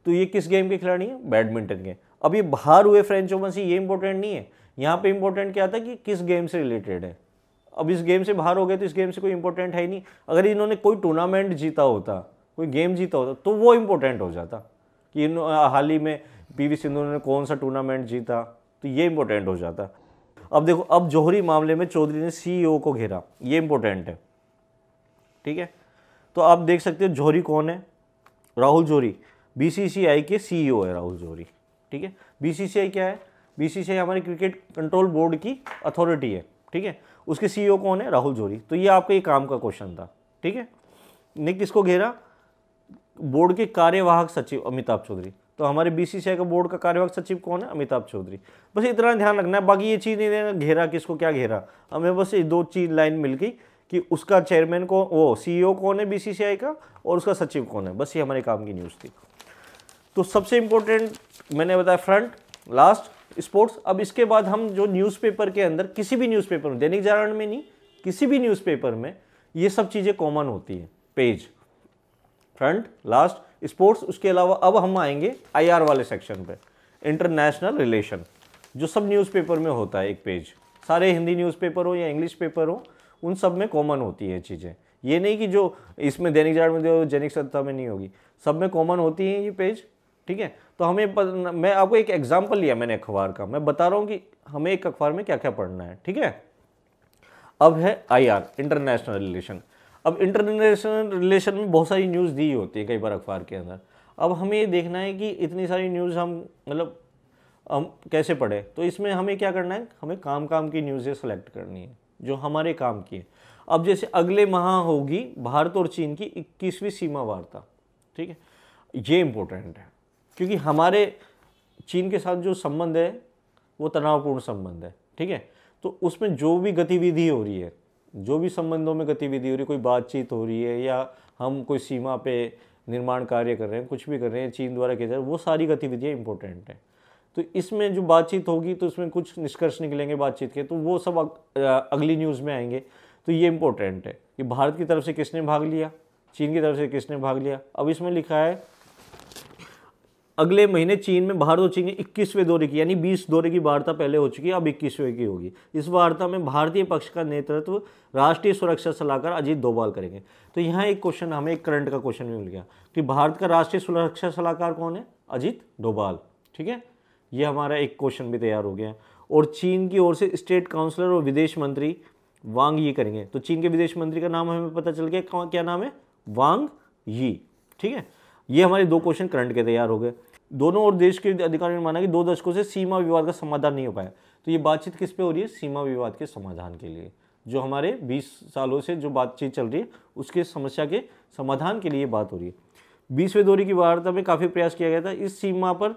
तो ये किस गेम के खिलाड़ी हैं, बैडमिंटन के। अब ये बाहर हुए फ्रेंच ओपन से, ये इंपॉर्टेंट नहीं है। यहाँ पर इंपॉर्टेंट क्या था कि किस गेम से रिलेटेड है। अब इस गेम से बाहर हो गए तो इस गेम से कोई इंपॉर्टेंट है ही नहीं। अगर इन्होंने कोई टूर्नामेंट जीता होता, कोई गेम जीता होता, तो वो इम्पोर्टेंट हो जाता कि हाल ही में पीवी सिंधु ने कौन सा टूर्नामेंट जीता, तो ये इम्पोर्टेंट हो जाता। अब देखो, अब जौहरी मामले में चौधरी ने सीईओ को घेरा, ये इम्पोर्टेंट है। ठीक है, तो आप देख सकते हो जौहरी कौन है, राहुल जौहरी, बीसीसीआई के सीईओ है राहुल जौहरी। ठीक है, बीसीसीआई क्या है, बीसीसीआई हमारे क्रिकेट कंट्रोल बोर्ड की अथॉरिटी है। ठीक है, उसके सीईओ कौन है, राहुल जौहरी। तो ये आपका ये काम का क्वेश्चन था। ठीक है, ने किसको घेरा, बोर्ड के कार्यवाहक सचिव अमिताभ चौधरी। तो हमारे बीसीसीआई का बोर्ड का कार्यवाहक सचिव कौन है, अमिताभ चौधरी। बस इतना ध्यान रखना है, बाकी ये चीज़ नहीं देना घेरा किसको क्या घेरा। हमें बस ये दो चीज लाइन मिल गई कि उसका चेयरमैन को वो सीईओ कौन है बीसीसीआई का, और उसका सचिव कौन है। बस ये हमारे काम की न्यूज़ थी। तो सबसे इम्पोर्टेंट मैंने बताया फ्रंट, लास्ट स्पोर्ट्स। अब इसके बाद हम जो न्यूज़पेपर के अंदर, किसी भी न्यूज़पेपर में, दैनिक जागरण में नहीं, किसी भी न्यूज़पेपर में ये सब चीज़ें कॉमन होती हैं, पेज, फ्रंट, लास्ट, स्पोर्ट्स। उसके अलावा अब हम आएंगे आईआर वाले सेक्शन पे, इंटरनेशनल रिलेशन, जो सब न्यूज़पेपर में होता है एक पेज, सारे हिंदी न्यूज़पेपर हो या इंग्लिश पेपर हो, उन सब में कॉमन होती है चीज़ें। ये नहीं कि जो इसमें दैनिक जागरण में दो, जनसत्ता में नहीं होगी, सब में कॉमन होती हैं ये पेज। ठीक है, तो हमें मैं आपको एक एग्जाम्पल लिया मैंने अखबार का, मैं बता रहा हूँ कि हमें एक अखबार में क्या क्या पढ़ना है। ठीक है, अब है आईआर, इंटरनेशनल रिलेशन। अब इंटरनेशनल रिलेशन में बहुत सारी न्यूज़ दी होती है कई बार अखबार के अंदर। अब हमें ये देखना है कि इतनी सारी न्यूज़ हम कैसे पढ़े। तो इसमें हमें क्या करना है, हमें काम की न्यूज़ें सेलेक्ट करनी है जो हमारे काम की है। अब जैसे अगले माह होगी भारत और चीन की 21वीं सीमा वार्ता। ठीक है, ये इम्पोर्टेंट है क्योंकि हमारे चीन के साथ जो संबंध है वो तनावपूर्ण संबंध है। ठीक है, तो उसमें जो भी गतिविधि हो रही है, जो भी संबंधों में गतिविधि हो रही है, कोई बातचीत हो रही है या हम कोई सीमा पे निर्माण कार्य कर रहे हैं, कुछ भी कर रहे हैं चीन द्वारा किया जा रहा है, वो सारी गतिविधियाँ इम्पोर्टेंट हैं। तो इसमें जो बातचीत होगी तो उसमें कुछ निष्कर्ष निकलेंगे बातचीत के, तो वो सब अगली न्यूज़ में आएंगे। तो ये इम्पोर्टेंट है कि भारत की तरफ से किसने भाग लिया, चीन की तरफ से किसने भाग लिया। अब इसमें लिखा है अगले महीने चीन में भारत और चीन के 21वें दौरे की, यानी 20 दौरे की वार्ता पहले हो चुकी है, अब 21वें की होगी। इस वार्ता में भारतीय पक्ष का नेतृत्व राष्ट्रीय सुरक्षा सलाहकार अजीत दोवाल करेंगे। तो यहाँ एक क्वेश्चन हमें एक करंट का क्वेश्चन भी मिल गया कि भारत का राष्ट्रीय सुरक्षा सलाहकार कौन है, अजीत डोभाल। ठीक है, ये हमारा एक क्वेश्चन भी तैयार हो गया। और चीन की ओर से स्टेट काउंसलर और विदेश मंत्री वांग यी करेंगे। तो चीन के विदेश मंत्री का नाम हमें पता चल गया, क्या नाम है, वांग यी। ठीक है, ये हमारे दो क्वेश्चन करंट के तैयार हो गए। दोनों और देश के अधिकारियों ने माना कि 2 दशकों से सीमा विवाद का समाधान नहीं हो पाया। तो ये बातचीत किस पे हो रही है? सीमा विवाद के समाधान के लिए, जो हमारे 20 सालों से जो बातचीत चल रही है उसके समस्या के समाधान के लिए बात हो रही है। 20वें दौरे की वार्ता में काफ़ी प्रयास किया गया था।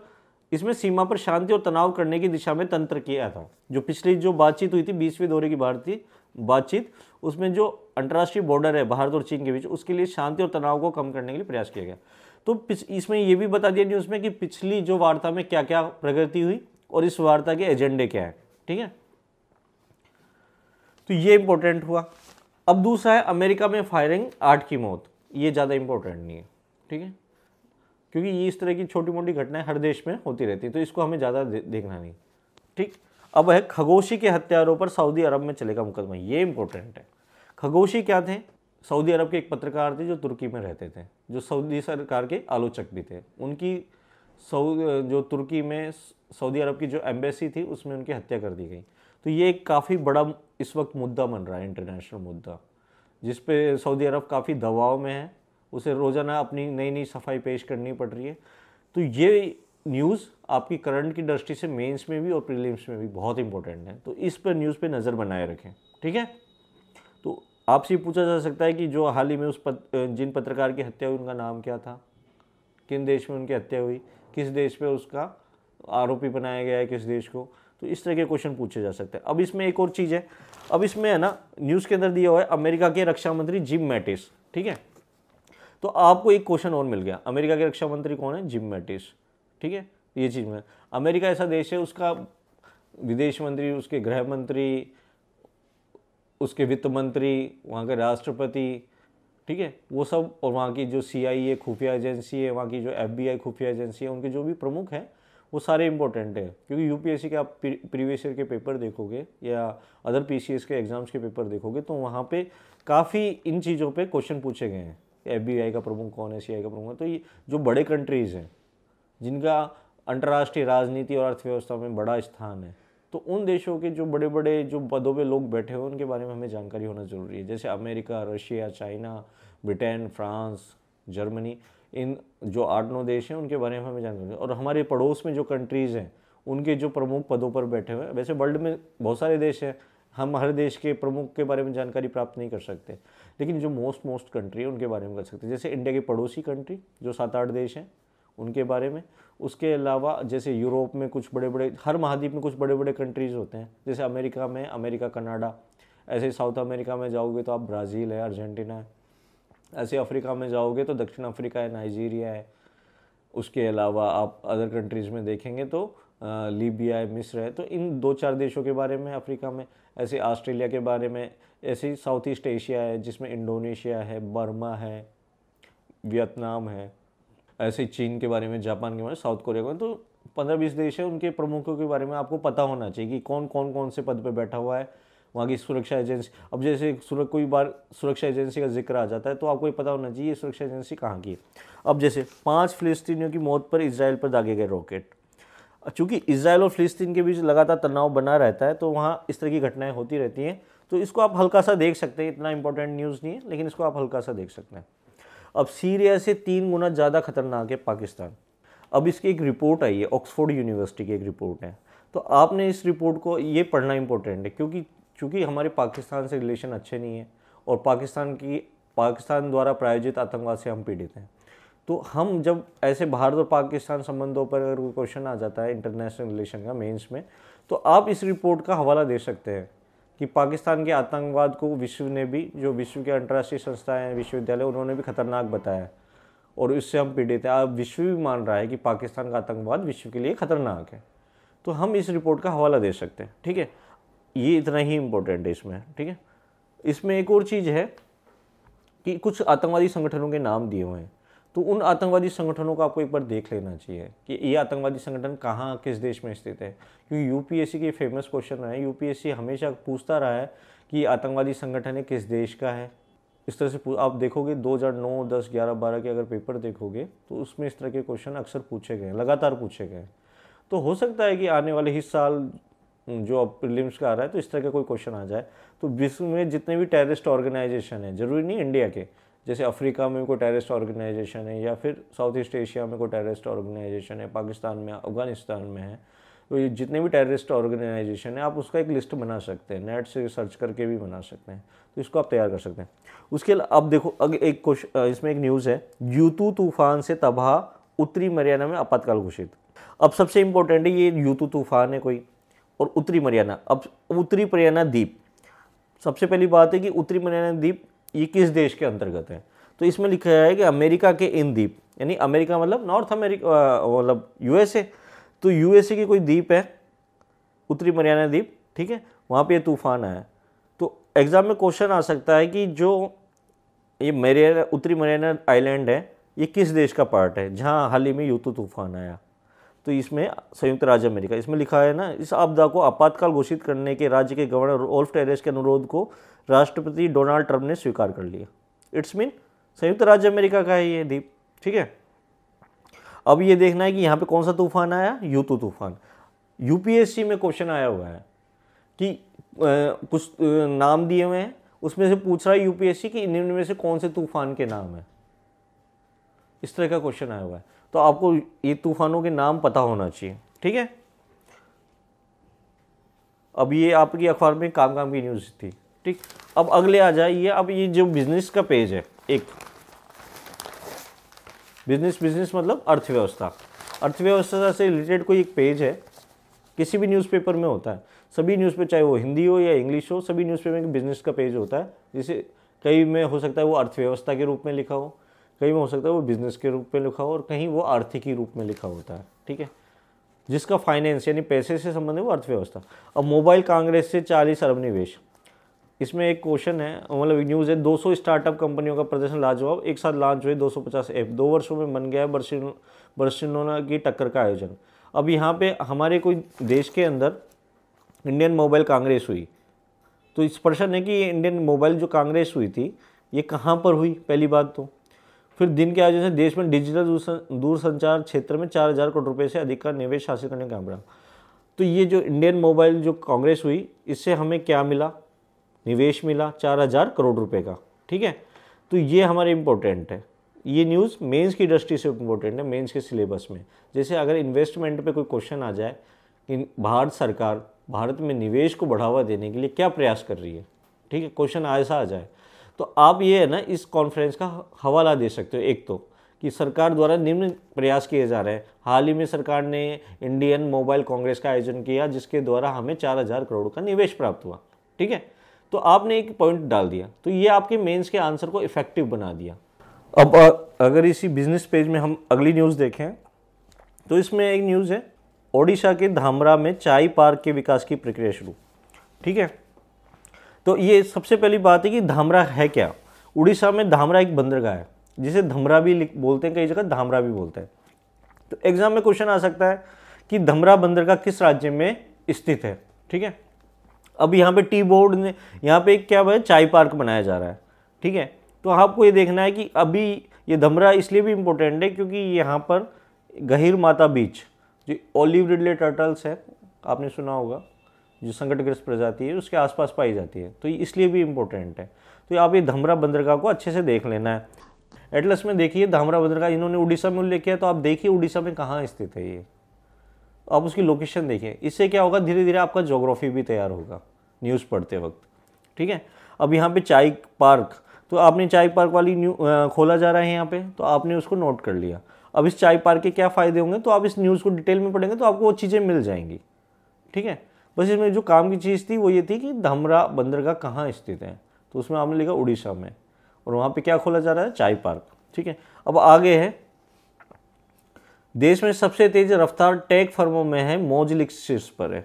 इसमें सीमा पर शांति और तनाव करने की दिशा में तंत्र किया था। जो पिछली जो बातचीत हुई थी 20वें दौरे की भारतीय बातचीत, उसमें जो अंतर्राष्ट्रीय बॉर्डर है भारत और चीन के बीच, उसके लिए शांति और तनाव को कम करने के लिए प्रयास किया गया। तो इसमें यह भी बता दिया न्यूज़ में कि पिछली जो वार्ता में क्या क्या प्रगति हुई और इस वार्ता के एजेंडे क्या है। ठीक है, तो ये इंपॉर्टेंट हुआ। अब दूसरा है अमेरिका में फायरिंग 8 की मौत। ये ज़्यादा इंपॉर्टेंट नहीं है, ठीक है, क्योंकि ये इस तरह की छोटी मोटी घटनाएं हर देश में होती रहती है, तो इसको हमें ज़्यादा देखना नहीं। ठीक, अब है खशोगी के हत्यारों पर सऊदी अरब में चलेगा मुकदमा। ये इंपॉर्टेंट है। खशोगी क्या थे? सऊदी अरब के एक पत्रकार थे जो तुर्की में रहते थे, जो सऊदी सरकार के आलोचक भी थे। उनकी जो तुर्की में सऊदी अरब की जो एम्बेसी थी उसमें उनकी हत्या कर दी गई। तो ये एक काफ़ी बड़ा इस वक्त मुद्दा बन रहा है, इंटरनेशनल मुद्दा, जिस पे सऊदी अरब काफ़ी दबाव में है। उसे रोज़ाना अपनी नई नई सफाई पेश करनी पड़ रही है। तो ये न्यूज़ आपकी करंट की दृष्टि से मेंस में भी और प्रीलिम्स में भी बहुत इंपॉर्टेंट है। तो इस पर न्यूज़ पे नज़र बनाए रखें, ठीक है। तो आपसे पूछा जा सकता है कि जो हाल ही में जिन पत्रकार की हत्या हुई उनका नाम क्या था, किन देश में उनकी हत्या हुई, किस देश पर उसका आरोपी बनाया गया है, किस देश को। तो इस तरह के क्वेश्चन पूछे जा सकते हैं। अब इसमें एक और चीज़ है, अब इसमें है ना, न्यूज़ के अंदर दिया हुआ है अमेरिका के रक्षा मंत्री जिम मैटिस। ठीक है, तो आपको एक क्वेश्चन और मिल गया, अमेरिका के रक्षा मंत्री कौन है? Jim Mattis. ठीक है, ये चीज़ में अमेरिका ऐसा देश है, उसका विदेश मंत्री, उसके गृह मंत्री, उसके वित्त मंत्री, वहाँ के राष्ट्रपति, ठीक है, वो सब, और वहाँ की जो CIA खुफिया एजेंसी है, वहाँ की जो FBI खुफिया एजेंसी है, उनके जो भी प्रमुख हैं वो सारे इंपॉर्टेंट है। क्योंकि UPSC के आप प्रीवियस ईयर के पेपर देखोगे या अदर PCS के एग्ज़ाम्स के पेपर देखोगे तो वहाँ पे काफ़ी इन चीज़ों पे क्वेश्चन पूछे गए हैं। FBI का प्रमुख कौन है, CI का प्रमुख है। तो ये जो बड़े कंट्रीज़ हैं जिनका अंतर्राष्ट्रीय राजनीति और अर्थव्यवस्था में बड़ा स्थान है, तो उन देशों के जो बड़े बड़े जो पदों पर लोग बैठे हुए उनके बारे में हमें जानकारी होना ज़रूरी है। जैसे America, Russia, China, Britain, France, Germany, इन जो 8-9 देश हैं उनके बारे में हमें जानकारी, और हमारे पड़ोस में जो कंट्रीज़ हैं उनके जो प्रमुख पदों पर बैठे हुए हैं। वैसे वर्ल्ड में बहुत सारे देश हैं, हम हर देश के प्रमुख के बारे में जानकारी प्राप्त नहीं कर सकते, लेकिन जो मोस्ट कंट्री है उनके बारे में कर सकते हैं। जैसे इंडिया की पड़ोसी कंट्री जो 7-8 देश हैं उनके बारे में, उसके अलावा जैसे यूरोप में कुछ बड़े बड़े, हर महाद्वीप में कुछ बड़े बड़े कंट्रीज़ होते हैं। जैसे अमेरिका, कनाडा, ऐसे साउथ अमेरिका में जाओगे तो आप ब्राज़ील है, अर्जेंटीना है, ऐसे अफ्रीका में जाओगे तो दक्षिण अफ्रीका है, नाइजीरिया है, उसके अलावा आप अदर कंट्रीज़ में देखेंगे तो लीबिया है, मिस्र है। तो इन 2-4 देशों के बारे में अफ्रीका में, ऐसे ऑस्ट्रेलिया के बारे में, ऐसे साउथ ईस्ट एशिया है जिसमें इंडोनेशिया है, बर्मा है, वियतनाम है, ऐसे चीन के बारे में, जापान के बारे में, साउथ कोरिया के बारे में। तो 15-20 देश है, उनके प्रमुखों के बारे में आपको पता होना चाहिए कि कौन से पद पर बैठा हुआ है, वहाँ की सुरक्षा एजेंसी। अब जैसे कोई बार सुरक्षा एजेंसी का जिक्र आ जाता है तो आपको ये पता होना चाहिए सुरक्षा एजेंसी कहाँ की है। अब जैसे 5 फिलिस्तीनियों की मौत पर इजराइल पर दागे गए रॉकेट। चूँकि इजराइल और फिलिस्तीन के बीच लगातार तनाव बना रहता है तो वहाँ इस तरह की घटनाएँ होती रहती हैं। तो इसको आप हल्का सा देख सकते हैं, इतना इंपॉर्टेंट न्यूज़ नहीं है लेकिन इसको आप हल्का सा देख सकते हैं। अब सीरिया से 3 गुना ज़्यादा खतरनाक है पाकिस्तान। अब इसकी एक रिपोर्ट आई है, ऑक्सफोर्ड यूनिवर्सिटी की एक रिपोर्ट है, तो आपने इस रिपोर्ट को ये पढ़ना इंपॉर्टेंट है, क्योंकि हमारे पाकिस्तान से रिलेशन अच्छे नहीं है और पाकिस्तान द्वारा प्रायोजित आतंकवाद से हम पीड़ित हैं। तो हम जब ऐसे भारत और पाकिस्तान संबंधों पर अगर कोई क्वेश्चन आ जाता है इंटरनेशनल रिलेशन का मेंस में, तो आप इस रिपोर्ट का हवाला दे सकते हैं कि पाकिस्तान के आतंकवाद को विश्व ने भी, जो विश्व के अंतर्राष्ट्रीय संस्थाएँ हैं, विश्वविद्यालय, उन्होंने भी खतरनाक बताया और इससे हम पीड़ित हैं। अब विश्व भी मान रहा है कि पाकिस्तान का आतंकवाद विश्व के लिए खतरनाक है, तो हम इस रिपोर्ट का हवाला दे सकते हैं। ठीक है, ये इतना ही इम्पोर्टेंट है इसमें। ठीक है, इसमें एक और चीज़ है कि कुछ आतंकवादी संगठनों के नाम दिए हुए हैं, तो उन आतंकवादी संगठनों का आपको एक बार देख लेना चाहिए कि ये आतंकवादी संगठन कहाँ, किस देश में स्थित है। क्योंकि UPSC के फेमस क्वेश्चन है, UPSC हमेशा पूछता रहा है कि आतंकवादी संगठन है किस देश का है। इस तरह से आप देखोगे 2009, 10, 11, 12 के अगर पेपर देखोगे तो उसमें इस तरह के क्वेश्चन अक्सर पूछे गए, लगातार पूछे गए। तो हो सकता है कि आने वाले इस साल जो अब प्रीलिम्स का आ रहा है तो इस तरह का कोई क्वेश्चन आ जाए। तो विश्व में जितने भी टेररिस्ट ऑर्गेनाइजेशन है, जरूरी नहीं इंडिया के, जैसे अफ्रीका में कोई टेररिस्ट ऑर्गेनाइजेशन है या फिर साउथ ईस्ट एशिया में कोई टेररिस्ट ऑर्गेनाइजेशन है, पाकिस्तान में, अफगानिस्तान में है, तो ये जितने भी टेररिस्ट ऑर्गेनाइजेशन है आप उसका एक लिस्ट बना सकते हैं, नेट से सर्च करके भी बना सकते हैं, तो इसको आप तैयार कर सकते हैं। उसके अलावा अब देखो एक क्वेश्चन इसमें एक न्यूज़ है, यूतू तूफान से तबाह उत्तरी मरियाना में आपातकाल घोषित। अब सबसे इम्पोर्टेंट है ये यूतू तूफान है कोई और उत्तरी मरियाना। अब उत्तरी मरियाना द्वीप, सबसे पहली बात है कि उत्तरी मरियाना द्वीप ये किस देश के अंतर्गत है, तो इसमें लिखा है कि अमेरिका के इन द्वीप, यानी अमेरिका मतलब नॉर्थ अमेरिका मतलब यूएसए, तो यूएसए की कोई द्वीप है उत्तरी मरियाना द्वीप, ठीक है, वहाँ पे ये तूफान आया। तो एग्ज़ाम में क्वेश्चन आ सकता है कि जो ये मरियाना उत्तरी मरियाना आइलैंड है ये किस देश का पार्ट है जहाँ हाल ही में यूतू तूफान आया, तो इसमें संयुक्त राज्य अमेरिका। इसमें लिखा है ना, इस आपदा को आपातकाल घोषित करने के राज्य के गवर्नर रोल्फ टेरेस के अनुरोध को राष्ट्रपति डोनाल्ड ट्रंप ने स्वीकार कर लिया। इट्स मीन संयुक्त राज्य अमेरिका का है ये द्वीप, ठीक है। अब ये देखना है कि यहाँ पे कौन सा तूफान आया, यूतू तूफान। यूपीएससी में क्वेश्चन आया हुआ है कि कुछ नाम दिए हुए हैं, उसमें से पूछ रहा है यूपीएससी कि इनमें से कौन से तूफान के नाम है, इस तरह का क्वेश्चन आया हुआ है, तो आपको ये तूफानों के नाम पता होना चाहिए, ठीक है। अब ये आपकी अखबार में काम की न्यूज़ थी, ठीक। अब अगले आ जाइए, अब ये जो बिजनेस का पेज है, एक बिजनेस मतलब अर्थव्यवस्था, अर्थव्यवस्था से रिलेटेड कोई एक पेज है, किसी भी न्यूज़पेपर में होता है, सभी न्यूज़पेपर चाहे वो हिंदी हो या इंग्लिश हो, सभी न्यूज़पेपर में बिजनेस का पेज होता है, जिसे कई में हो सकता है वो अर्थव्यवस्था के रूप में लिखा हो, कहीं में हो सकता है वो बिजनेस के रूप में लिखा हो, और कहीं वो आर्थिकी रूप में लिखा होता है, ठीक है, जिसका फाइनेंस यानी पैसे से संबंधित वो अर्थव्यवस्था। अब मोबाइल कांग्रेस से 40 अरब निवेश, इसमें एक क्वेश्चन है मतलब न्यूज़ है, 200 स्टार्टअप कंपनियों का प्रदर्शन लाजवाब, एक साथ लॉन्च हुए 250 ऐप, 2 वर्षों में बन गया है बार्सिलोना की टक्कर का आयोजन। अब यहाँ पे हमारे कोई देश के अंदर इंडियन मोबाइल कांग्रेस हुई, तो इस प्रश्न है कि इंडियन मोबाइल जो कांग्रेस हुई थी ये कहाँ पर हुई, पहली बात तो। फिर दिन के आयोजन से देश में डिजिटल दूरसंचार क्षेत्र में 4000 करोड़ रुपये से अधिक का निवेश हासिल करने का आंकड़ा। तो ये जो इंडियन मोबाइल जो कांग्रेस हुई इससे हमें क्या मिला, निवेश मिला 4000 करोड़ रुपए का, ठीक है। तो ये हमारे इम्पोर्टेंट है, ये न्यूज़ मेंस की दृष्टि से इम्पोर्टेंट है, मेंस के सिलेबस में। जैसे अगर इन्वेस्टमेंट पे कोई क्वेश्चन आ जाए कि भारत सरकार भारत में निवेश को बढ़ावा देने के लिए क्या प्रयास कर रही है, ठीक है, क्वेश्चन ऐसा आ जाए तो आप ये है ना इस कॉन्फ्रेंस का हवाला दे सकते हो। एक तो कि सरकार द्वारा निम्न प्रयास किए जा रहे हैं, हाल ही में सरकार ने इंडियन मोबाइल कांग्रेस का आयोजन किया जिसके द्वारा हमें 4000 करोड़ का निवेश प्राप्त हुआ, ठीक है, तो आपने एक पॉइंट डाल दिया, तो ये आपके मेंस के आंसर को इफेक्टिव बना दिया। अब अगर इसी बिजनेस पेज में हम अगली न्यूज़ देखें तो इसमें एक न्यूज़ है, ओडिशा के धामरा में चाय पार्क के विकास की प्रक्रिया शुरू, ठीक है। तो ये सबसे पहली बात है कि धामरा है क्या, उड़ीसा में धामरा एक बंदरगाह है जिसे धमरा भी बोलते हैं, कई जगह धामरा भी बोलते हैं। तो एग्जाम में क्वेश्चन आ सकता है कि धमरा बंदरगाह किस राज्य में स्थित है, ठीक है। अब यहाँ पे टी बोर्ड ने यहाँ पे क्या है, चाय पार्क बनाया जा रहा है, ठीक है। तो आपको ये देखना है कि अभी ये धमरा इसलिए भी इम्पोर्टेंट है क्योंकि यहाँ पर गहीर माता बीच जो ऑलिव रिडले टर्टल्स है आपने सुना होगा, जो संकटग्रस्त प्रजाति है उसके आसपास पाई जाती है, तो इसलिए भी इम्पोर्टेंट है। तो आप ये धमरा बंदरगाह को अच्छे से देख लेना है, एटलस में देखिए धामरा बंदरगाह, इन्होंने उड़ीसा में उल्लेख किया तो आप देखिए उड़ीसा में कहाँ स्थित है ये, आप उसकी लोकेशन देखिए, इससे क्या होगा धीरे धीरे आपका ज्योग्राफी भी तैयार होगा न्यूज़ पढ़ते वक्त, ठीक है। अब यहाँ पे चाय पार्क, तो आपने चाय पार्क वाली न्यूज़ खोला जा रहा है यहाँ पे, तो आपने उसको नोट कर लिया। अब इस चाय पार्क के क्या फ़ायदे होंगे, तो आप इस न्यूज़ को डिटेल में पढ़ेंगे तो आपको वो चीज़ें मिल जाएंगी, ठीक है। बस इसमें जो काम की चीज़ थी वो ये थी कि धामरा बंदरगाह कहाँ स्थित है, तो उसमें आपने लिखा उड़ीसा में, और वहाँ पर क्या खोला जा रहा है, चाय पार्क, ठीक है। अब आगे है, देश में सबसे तेज़ रफ्तार टेक फर्मों में है मोजलिक शीर्ष पर है,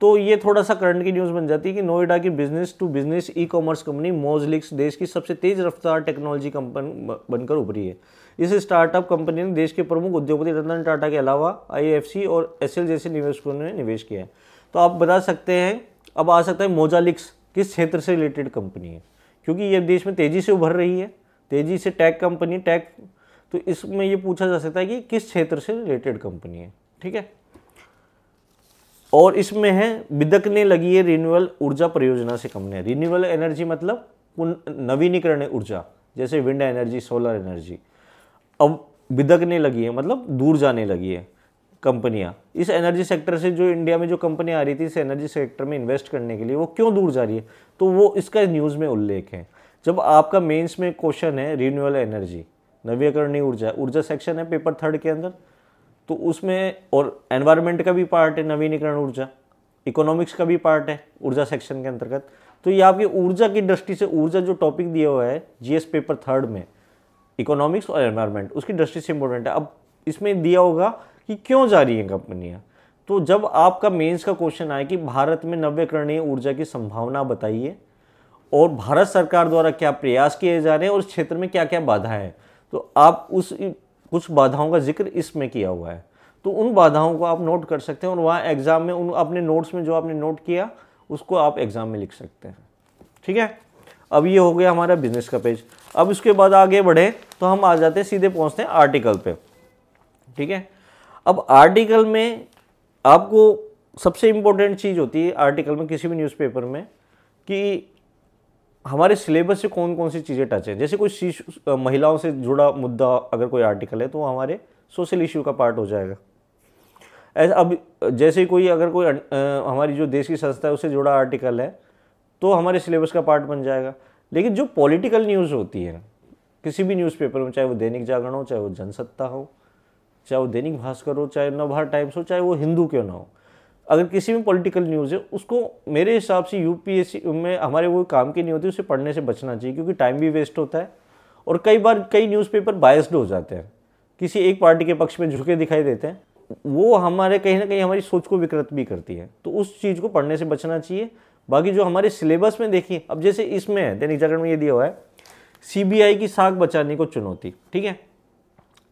तो ये थोड़ा सा करंट की न्यूज़ बन जाती है कि नोएडा की business to business e commerce company Moglix देश की सबसे तेज़ रफ्तार टेक्नोलॉजी कंपनी बनकर उभरी है। इस स्टार्टअप कंपनी ने देश के प्रमुख उद्योगपति रतन टाटा के अलावा आईएफसी और एसएल जैसे निवेशकों ने निवेश किया है, तो आप बता सकते हैं। अब आ सकता है मोजलिक्स किस क्षेत्र से रिलेटेड कंपनी है, क्योंकि ये देश में तेज़ी से उभर रही है, तेज़ी से टैक कंपनी टैक, तो इसमें ये पूछा जा सकता है कि किस क्षेत्र से रिलेटेड कंपनी है, ठीक है। और इसमें है बिदकने लगी है रिन्यूएबल ऊर्जा परियोजना से कंपनियां, रिन्यूएबल एनर्जी मतलब नवीनीकरण ऊर्जा, जैसे विंड एनर्जी, सोलर एनर्जी, अब बिदकने लगी है, मतलब दूर जाने लगी है कंपनियां इस एनर्जी सेक्टर से। जो इंडिया में जो कंपनियां आ रही थी इस एनर्जी सेक्टर में इन्वेस्ट करने के लिए, वो क्यों दूर जा रही है, तो वो इसका न्यूज़ में उल्लेख है। जब आपका मेंस में क्वेश्चन है रिन्यूएबल एनर्जी, नवीकरणीय ऊर्जा, ऊर्जा सेक्शन है पेपर थर्ड के अंदर, तो उसमें और एनवायरमेंट का भी पार्ट है, नवीनीकरण ऊर्जा, इकोनॉमिक्स का भी पार्ट है ऊर्जा सेक्शन के अंतर्गत। तो ये आपकी ऊर्जा की दृष्टि से ऊर्जा जो टॉपिक दिया हुआ है जीएस पेपर थर्ड में, इकोनॉमिक्स और एनवायरमेंट, उसकी दृष्टि से इंपॉर्टेंट है। अब इसमें दिया होगा कि क्यों जा रही हैं कंपनियां। तो जब आपका मेंस का क्वेश्चन आए कि भारत में नवीकरणीय ऊर्जा की संभावना बताइए और भारत सरकार द्वारा क्या प्रयास किए जा रहे हैं और इस क्षेत्र में क्या क्या बाधाएं हैं, तो आप उस कुछ बाधाओं का जिक्र इसमें किया हुआ है, तो उन बाधाओं को आप नोट कर सकते हैं और वहाँ एग्जाम में उन अपने नोट्स में जो आपने नोट किया उसको आप एग्जाम में लिख सकते हैं। ठीक है, अब ये हो गया हमारा बिजनेस का पेज। अब इसके बाद आगे बढ़े तो हम आ जाते हैं, सीधे पहुँचते हैं आर्टिकल पे। ठीक है, अब आर्टिकल में आपको सबसे इम्पोर्टेंट चीज़ होती है आर्टिकल में किसी भी न्यूज़पेपर में कि हमारे सिलेबस से कौन कौन सी चीज़ें टच हैं। जैसे कोई शिशु महिलाओं से जुड़ा मुद्दा अगर कोई आर्टिकल है तो हमारे सोशल इश्यू का पार्ट हो जाएगा। अब जैसे कोई अगर कोई हमारी जो देश की संस्था है उससे जुड़ा आर्टिकल है तो हमारे सिलेबस का पार्ट बन जाएगा। लेकिन जो पॉलिटिकल न्यूज़ होती है किसी भी न्यूज़पेपर में, चाहे वो दैनिक जागरण हो, चाहे वो जनसत्ता हो, चाहे वो दैनिक भास्कर हो, चाहे नवभारत टाइम्स हो, चाहे वो हिंदू क्यों ना हो, अगर किसी में पॉलिटिकल न्यूज़ है उसको मेरे हिसाब से यूपीएससी में हमारे वो काम की नहीं होती, उसे पढ़ने से बचना चाहिए क्योंकि टाइम भी वेस्ट होता है और कई बार कई न्यूज़पेपर बायस्ड हो जाते हैं, किसी एक पार्टी के पक्ष में झुके दिखाई देते हैं, वो हमारे कहीं ना कहीं हमारी सोच को विकृत भी करती है, तो उस चीज़ को पढ़ने से बचना चाहिए। बाकी जो हमारे सिलेबस में देखिए, अब जैसे इसमें है दैनिक जागरण में ये दिया हुआ है सीबीआई की साख बचाने को चुनौती। ठीक है,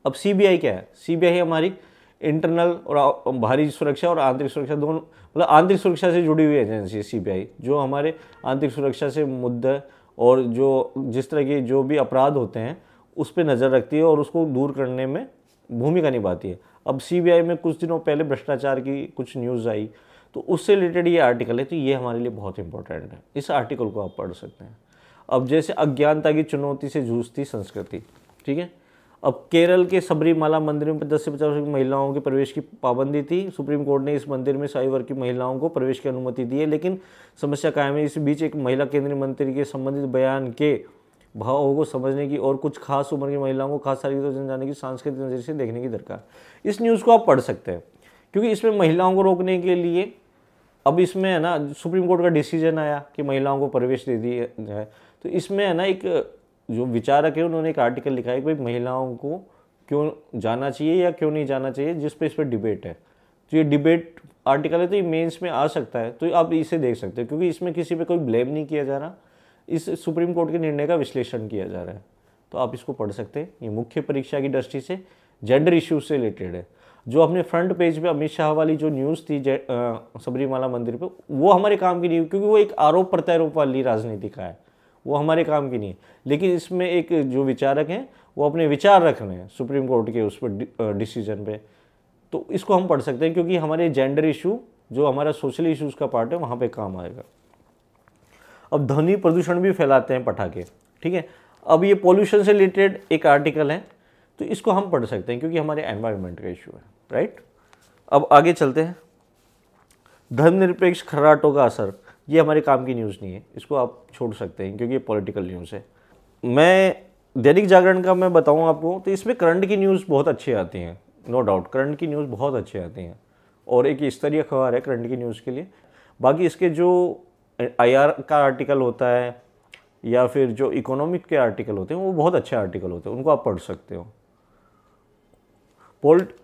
अब सीबीआई क्या है, सीबीआई हमारी इंटरनल और बाहरी सुरक्षा और आंतरिक सुरक्षा दोनों, मतलब आंतरिक सुरक्षा से जुड़ी हुई एजेंसी है सीबीआई, जो हमारे आंतरिक सुरक्षा से मुद्दे और जो जिस तरह के जो भी अपराध होते हैं उस पर नज़र रखती है और उसको दूर करने में भूमिका निभाती है। अब सीबीआई में कुछ दिनों पहले भ्रष्टाचार की कुछ न्यूज़ आई तो उससे रिलेटेड ये आर्टिकल है, तो ये हमारे लिए बहुत इंपॉर्टेंट है, इस आर्टिकल को आप पढ़ सकते हैं। अब जैसे अज्ञानता की चुनौती से जूझती संस्कृति। ठीक है, अब केरल के सबरीमाला मंदिर में 10 से 50 महिलाओं के प्रवेश की पाबंदी थी, सुप्रीम कोर्ट ने इस मंदिर में ईसाई वर्ग की महिलाओं को प्रवेश की अनुमति दी है, लेकिन समस्या कायम है। इस बीच एक महिला केंद्रीय मंत्री के संबंधित बयान के भावों को समझने की और कुछ खास उम्र की महिलाओं को खास तारीख तक जाने की सांस्कृतिक नजरिए से देखने की दरकार। इस न्यूज़ को आप पढ़ सकते हैं क्योंकि इसमें महिलाओं को रोकने के लिए अब इसमें है ना सुप्रीम कोर्ट का डिसीजन आया कि महिलाओं को प्रवेश दे दिया जाए, तो इसमें है ना एक जो विचारक है उन्होंने एक आर्टिकल लिखा है कि भाई महिलाओं को क्यों जाना चाहिए या क्यों नहीं जाना चाहिए, जिस पे इस पर डिबेट है। तो ये डिबेट आर्टिकल है, तो ये मेंस में आ सकता है, तो आप इसे देख सकते हो क्योंकि इसमें किसी पे कोई ब्लेम नहीं किया जा रहा, इस सुप्रीम कोर्ट के निर्णय का विश्लेषण किया जा रहा है, तो आप इसको पढ़ सकते हैं। ये मुख्य परीक्षा की दृष्टि से जेंडर इश्यूज से रिलेटेड है। जो अपने फ्रंट पेज पे अमित शाह वाली जो न्यूज़ थी सबरीमाला मंदिर पे, वो हमारे काम की नहीं क्योंकि वो एक आरोप प्रत्यारोप वाली राजनीति का है, वो हमारे काम की नहीं है। लेकिन इसमें एक जो विचारक हैं वो अपने विचार रख रहे हैं सुप्रीम कोर्ट के उस पर डिसीजन पे, तो इसको हम पढ़ सकते हैं क्योंकि हमारे जेंडर इशू जो हमारा सोशल इशूज़ का पार्ट है वहाँ पे काम आएगा। अब ध्वनि प्रदूषण भी फैलाते हैं पटाखे। ठीक है, अब ये पॉल्यूशन से रिलेटेड एक आर्टिकल है, तो इसको हम पढ़ सकते हैं क्योंकि हमारे एनवायरनमेंट का इशू है। राइट, अब आगे चलते हैं। धर्मनिरपेक्ष खर्राटों का असर, ये हमारे काम की न्यूज़ नहीं है, इसको आप छोड़ सकते हैं क्योंकि ये पॉलिटिकल न्यूज़ है। मैं दैनिक जागरण का मैं बताऊं आपको तो इसमें करंट की न्यूज़ बहुत अच्छी आती हैं, नो डाउट करंट की न्यूज़ बहुत अच्छी आती हैं और एक स्तरीय अखबार है करंट की न्यूज़ के लिए। बाकी इसके जो IR का आर्टिकल होता है या फिर जो इकोनॉमिक के आर्टिकल होते हैं वो बहुत अच्छे आर्टिकल होते हैं, उनको आप पढ़ सकते हो।